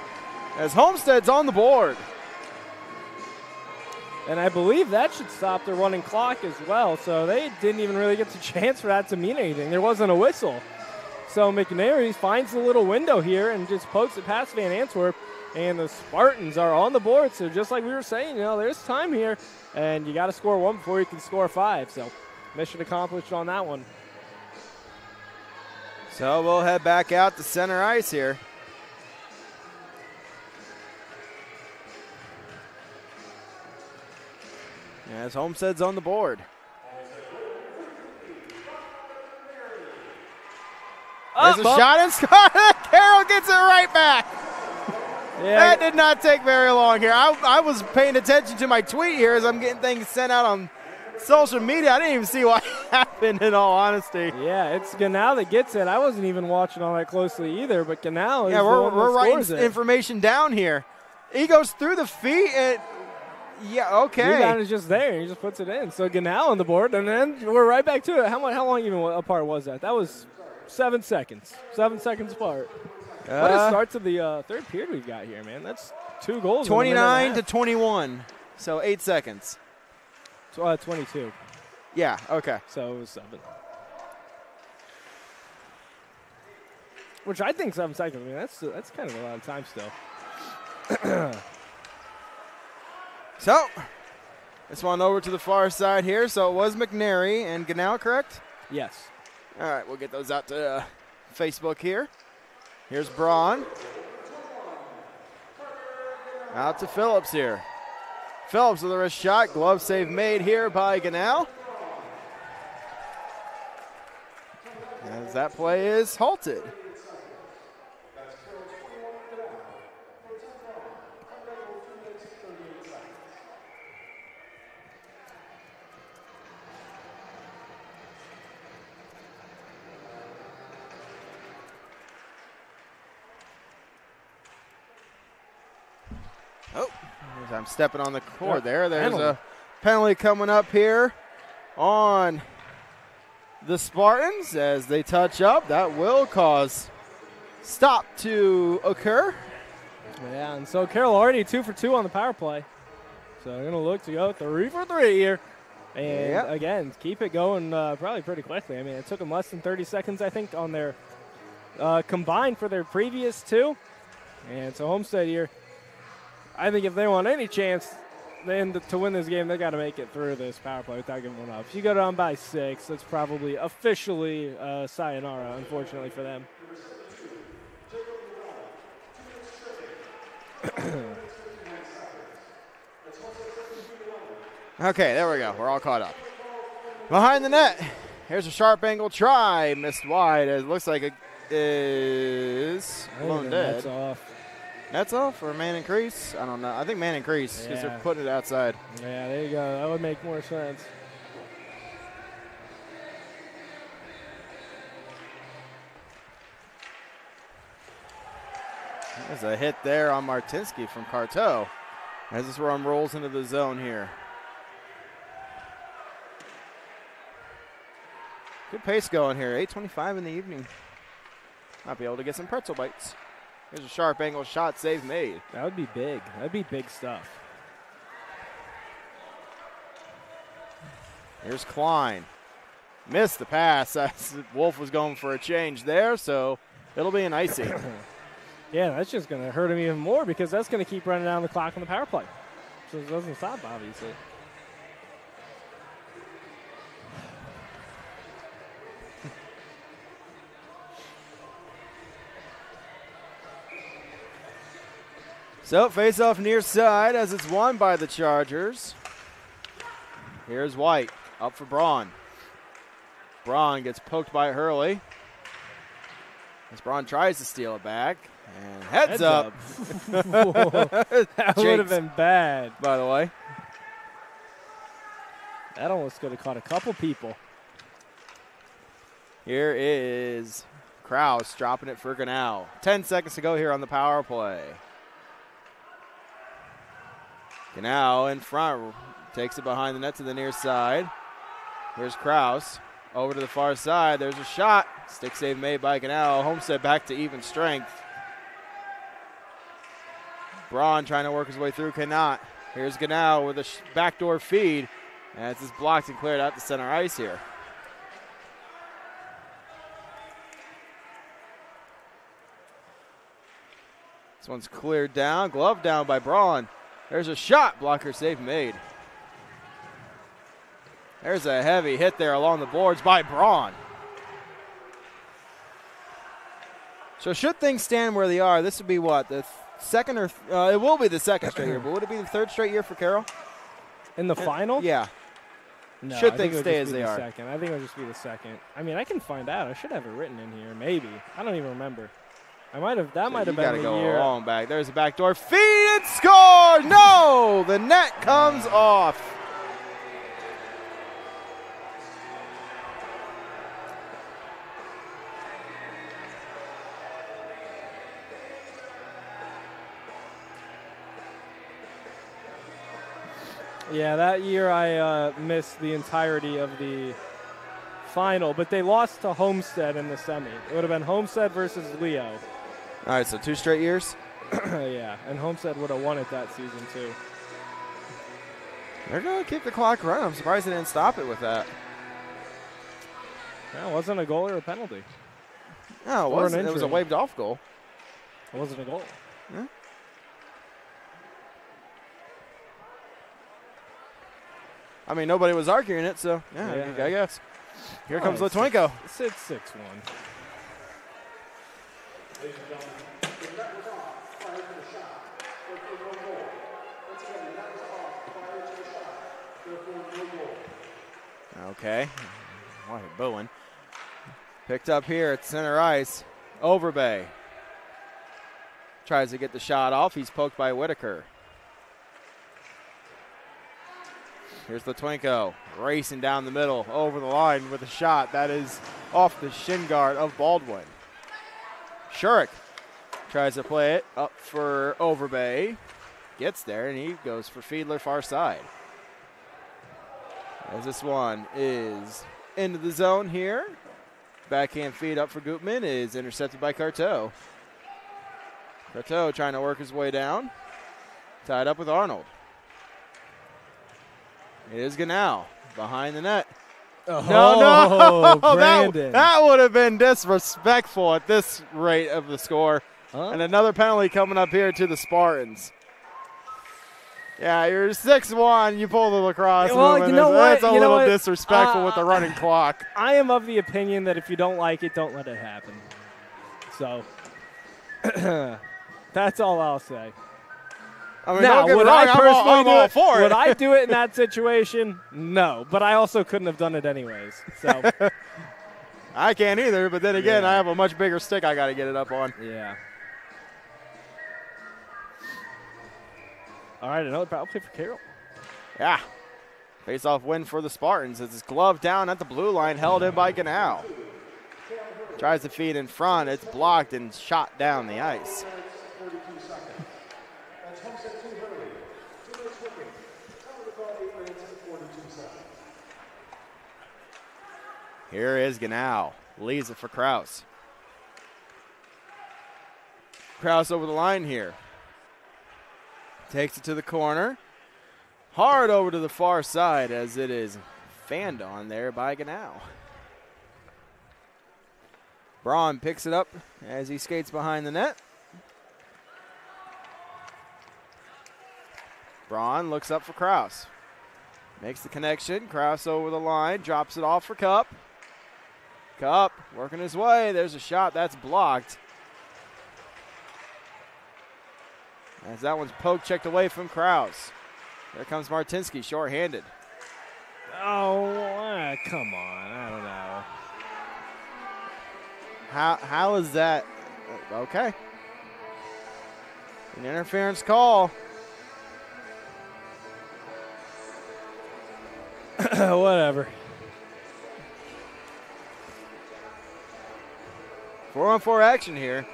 as Homestead's on the board. And I believe that should stop their running clock as well. So they didn't even really get the chance for that to mean anything. There wasn't a whistle. So McNary finds the little window here and just pokes it past Van Antwerp, and the Spartans are on the board. So just like we were saying, you know, there's time here, and you got to score one before you can score five. So mission accomplished on that one. So we'll head back out to center ice here. As Homestead's on the board. There's a shot and Scott. Carroll gets it right back. Yeah. That did not take very long here. I was paying attention to my tweet here as I'm getting things sent out on social media. I didn't even see what happened, in all honesty. Yeah, it's Ganau that gets it. I wasn't even watching all that closely either, but Ganau is we're writing information down here. He goes through the feet. And, yeah, okay. Rebound is just there. He just puts it in. So Ganau on the board, and then we're right back to it. How long even apart was that? That was... 7 seconds. 7 seconds apart. What a start to the third period we've got here, man. That's 2 goals. 29 to 21. So 8 seconds. 22. Yeah, okay. So it was 7. Which I think 7 seconds. I mean, that's kind of a lot of time still. So this one over to the far side here. So it was McNary and Ganau, correct? Yes. All right, we'll get those out to Facebook here. Here's Braun. Out to Phillips here. Phillips with a wrist shot. Glove save made here by Ganau. as that play is halted. I'm stepping on the cord there. There's a penalty coming up here on the Spartans as they touch up. That will cause stop to occur. Yeah, and so Carroll already 2 for 2 on the power play. So they're going to look to go 3 for 3 here. And, again, keep it going probably pretty quickly. I mean, it took them less than 30 seconds, I think, on their combined for their previous two. And so Homestead here, I think if they want any chance to win this game, they got to make it through this power play without giving one up. If you go down by 6, that's probably officially sayonara, unfortunately for them. Okay, there we go. We're all caught up. Behind the net, here's a sharp angle try. Missed wide. It looks like it is blown dead. That's off. That's off for man increase? I don't know. I think man increase because they're putting it outside. Yeah, there you go. That would make more sense. There's a hit there on Martinsky from Cartel as this run rolls into the zone here. Good pace going here. 8:25 in the evening. Might be able to get some pretzel bites. Here's a sharp angle shot, save made. That would be big. That'd be big stuff. Here's Cline. Missed the pass. Wolf was going for a change there, so it'll be an icing. Yeah, that's just going to hurt him even more because that's going to keep running down the clock on the power play. So it doesn't stop, obviously. So face-off near side as it's won by the Chargers. Here's White, up for Braun. Braun gets poked by Hurley. As Braun tries to steal it back, and heads up. That would have been bad. By the way. That almost could have caught a couple people. Here is Kraus dropping it for Ganau. 10 seconds to go here on the power play. Now in front, takes it behind the net to the near side. Here's Kraus, over to the far side. There's a shot, stick save made by Ganau. Homestead back to even strength. Braun trying to work his way through, cannot. Here's Ganau with a backdoor feed as it's blocked and cleared out to center ice here. This one's cleared down, glove down by Braun. There's a shot, blocker save made. There's a heavy hit there along the boards by Braun. So should things stand where they are, this would be what, the second or, it will be the second straight year, but would it be the third straight year for Carroll? In the final? Yeah. No, should things stay as they are? Second. I think it'll just be the second. I mean, I can find out. I should have it written in here, maybe. I don't even remember. I might have. That might have been a year. You got to go long back. There's a backdoor feed and score. No, the net comes off. Yeah, that year I missed the entirety of the final, but they lost to Homestead in the semi. It would have been Homestead versus Leo. All right, so 2 straight years? Yeah, and Homestead would have won it that season, too. They're going to keep the clock running. I'm surprised they didn't stop it with that. That wasn't a goal or a penalty. No, it wasn't. It was a waved off goal. It wasn't a goal. Yeah. I mean, nobody was arguing it, so, yeah. I guess. Here comes Litwinko. It's 6-1. Okay. Why booing? Picked up here at center ice. Overbay tries to get the shot off. He's poked by Whitaker. Here's Litwinko racing down the middle over the line with a shot that is off the shin guard of Baldwin. Shurik tries to play it up for Overbay. Gets there and he goes for Fiedler far side. As this one is into the zone here. Backhand feed up for Gutman is intercepted by Cartel. Cartel trying to work his way down. Tied up with Arnold. It is Ganau behind the net. Oh, no. That would have been disrespectful at this rate of the score. Huh? And another penalty coming up here to the Spartans. Yeah, you're 6-1. You pull the lacrosse. Well, you know what? That's a little disrespectful with the running clock. I am of the opinion that if you don't like it, don't let it happen. So that's all I'll say. I mean, now, would I personally do it for it? Would I do it in that situation? No, but I also couldn't have done it anyways. So I can't either. But then again, yeah. I have a much bigger stick. I got to get it up on. Yeah. All right, another power play for Carroll. Yeah. Face-off win for the Spartans as his glove down at the blue line, held in by Ganau. Tries to feed in front. It's blocked and shot down the ice. Here is Ganau. Leaves it for Kraus. Kraus over the line here. Takes it to the corner. Hard over to the far side as it is fanned on there by Ganau. Braun picks it up as he skates behind the net. Braun looks up for Kraus. Makes the connection. Kraus over the line. Drops it off for Cup. Cup working his way. There's a shot that's blocked. As that one's poked, checked away from Kraus. There comes Martinsky, shorthanded. Oh, come on. I don't know. How is that? Okay. An interference call. Whatever. 4-on-4 action here.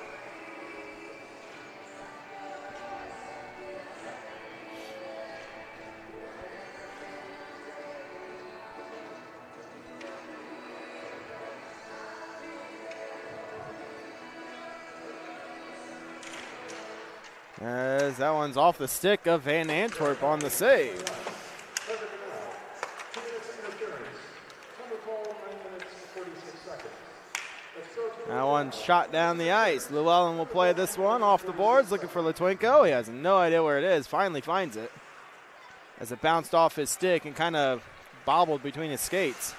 As that one's off the stick of Van Antwerp on the save. That one shot down the ice. Llewellyn will play this one off the boards, looking for Litwinko. He has no idea where it is. Finally finds it as it bounced off his stick and kind of bobbled between his skates.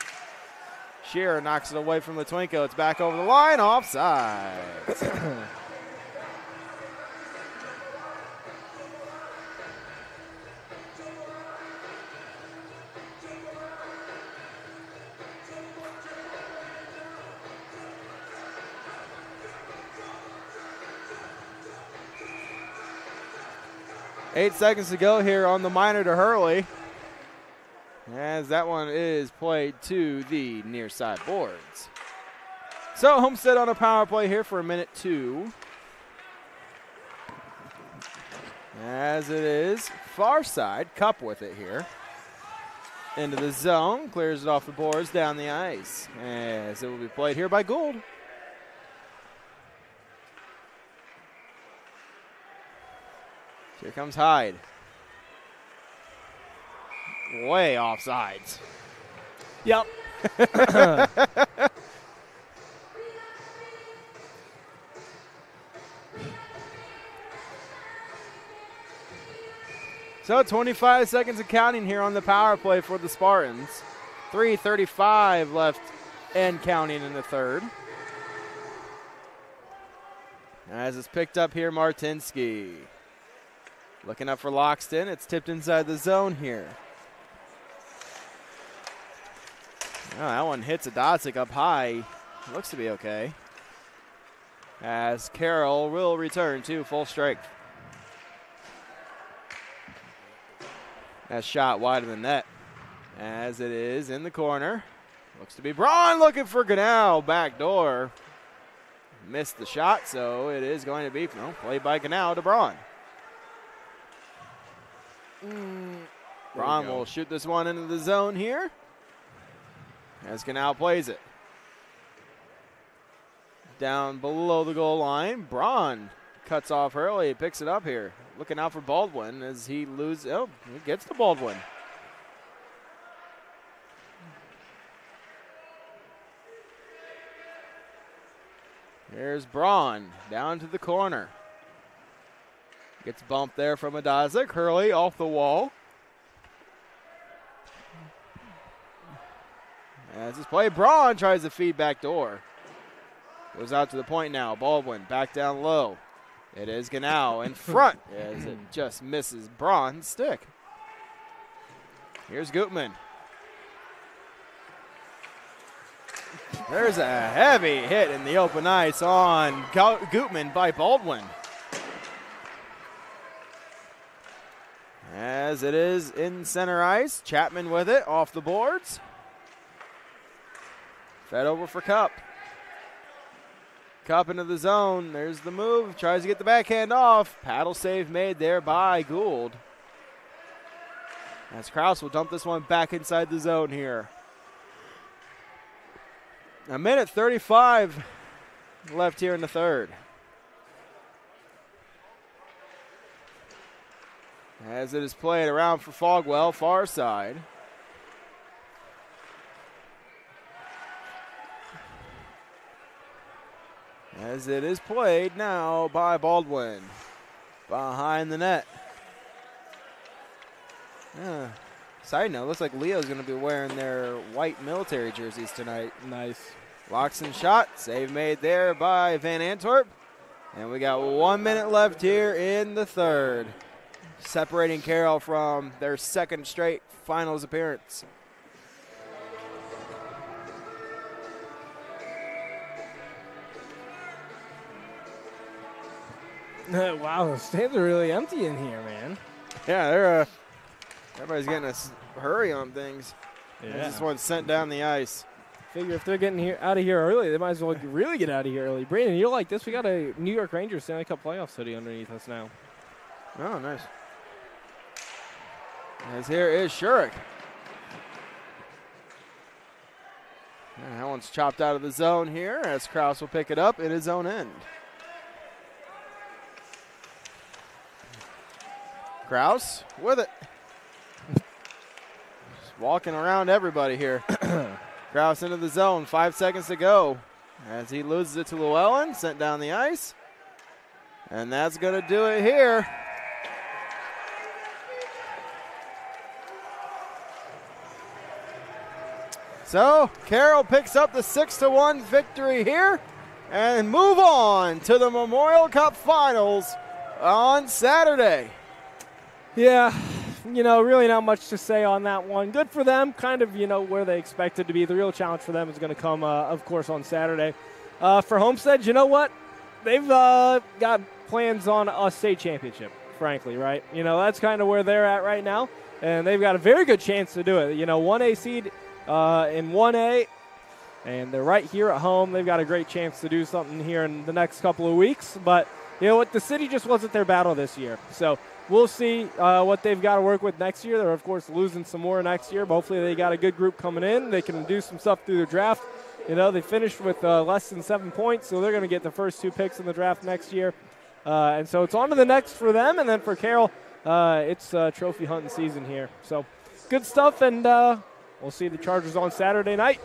Shearer knocks it away from Litwinko. It's back over the line. Offside. Eight seconds to go here on the minor to Hurley. As that one is played to the near side boards. So Homestead on a power play here for a minute two. As it is far side, Cup with it here. Into the zone, clears it off the boards down the ice. As it will be played here by Gould. Here comes Hyde. Way offsides. Yep. So 25 seconds of counting here on the power play for the Spartans. 3:35 left and counting in the third. As it's picked up here, Martinsky. Looking up for Loxton. It's tipped inside the zone here. Oh, that one hits Adazic up high. looks to be okay, as Carroll will return to full strength. That shot wide of the net, as it is in the corner. Looks to be Braun looking for Ganau, back door. Missed the shot, so it is going to be played by Ganau to Braun. Braun will shoot this one into the zone here, as Ganau plays it. Down below the goal line, Braun cuts off Hurley, picks it up here. Looking out for Baldwin as he loses. Oh, he gets to Baldwin. Here's Braun down to the corner. Gets bumped there from Adazic. Hurley off the wall. As this play, Braun tries to feed back door. Goes out to the point now. Baldwin back down low. It is Ganau in front as it just misses Braun's stick. Here's Gutman. There's a heavy hit in the open ice on Gutman by Baldwin. As it is in center ice, Chapman with it off the boards. Fed over for Cup. Cup into the zone. There's the move. Tries to get the backhand off. Paddle save made there by Gould. As Kraus will dump this one back inside the zone here. A minute 35 left here in the third. As it is played around for Fogwell, far side. As it is played now by Baldwin, behind the net. Side note, looks like Leo's going to be wearing their white military jerseys tonight. Nice. Loxton shot, save made there by Van Antwerp. And we got 1 minute left here in the third, separating Carroll from their second straight finals appearance. Wow, the stands are really empty in here, man. Yeah, they're, everybody's getting a hurry on things. Yeah. This one's sent down the ice. Figure if they're getting out of here early, they might as well really get out of here early. Brandon, you're like this. We got a New York Rangers Stanley Cup playoff city underneath us now. Oh, nice. As here is Shurik. And that one's chopped out of the zone here as Kraus will pick it up in his own end. Kraus with it. Just walking around everybody here. Kraus into the zone, 5 seconds to go. As he loses it to Llewellyn, sent down the ice. And that's going to do it here. So Carroll picks up the 6-1 victory here and move on to the Memorial Cup Finals on Saturday. Yeah, you know, really not much to say on that one. Good for them, kind of, you know, where they expected to be. The real challenge for them is going to come, of course, on Saturday. For Homestead, you know what? They've got plans on a state championship, frankly, right? You know, that's kind of where they're at right now, and they've got a very good chance to do it. You know, 1A seed in 1A, and they're right here at home. They've got a great chance to do something here in the next couple of weeks, but you know what? The city just wasn't their battle this year, so we'll see what they've got to work with next year. They're, of course, losing some more next year, but hopefully they got a good group coming in. They can do some stuff through their draft. You know, they finished with less than 7 points, so they're going to get the first two picks in the draft next year. And so it's on to the next for them, and then for Carroll, it's trophy hunting season here. So good stuff, and we'll see the Chargers on Saturday night.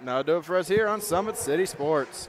That'll do it for us here on Summit City Sports.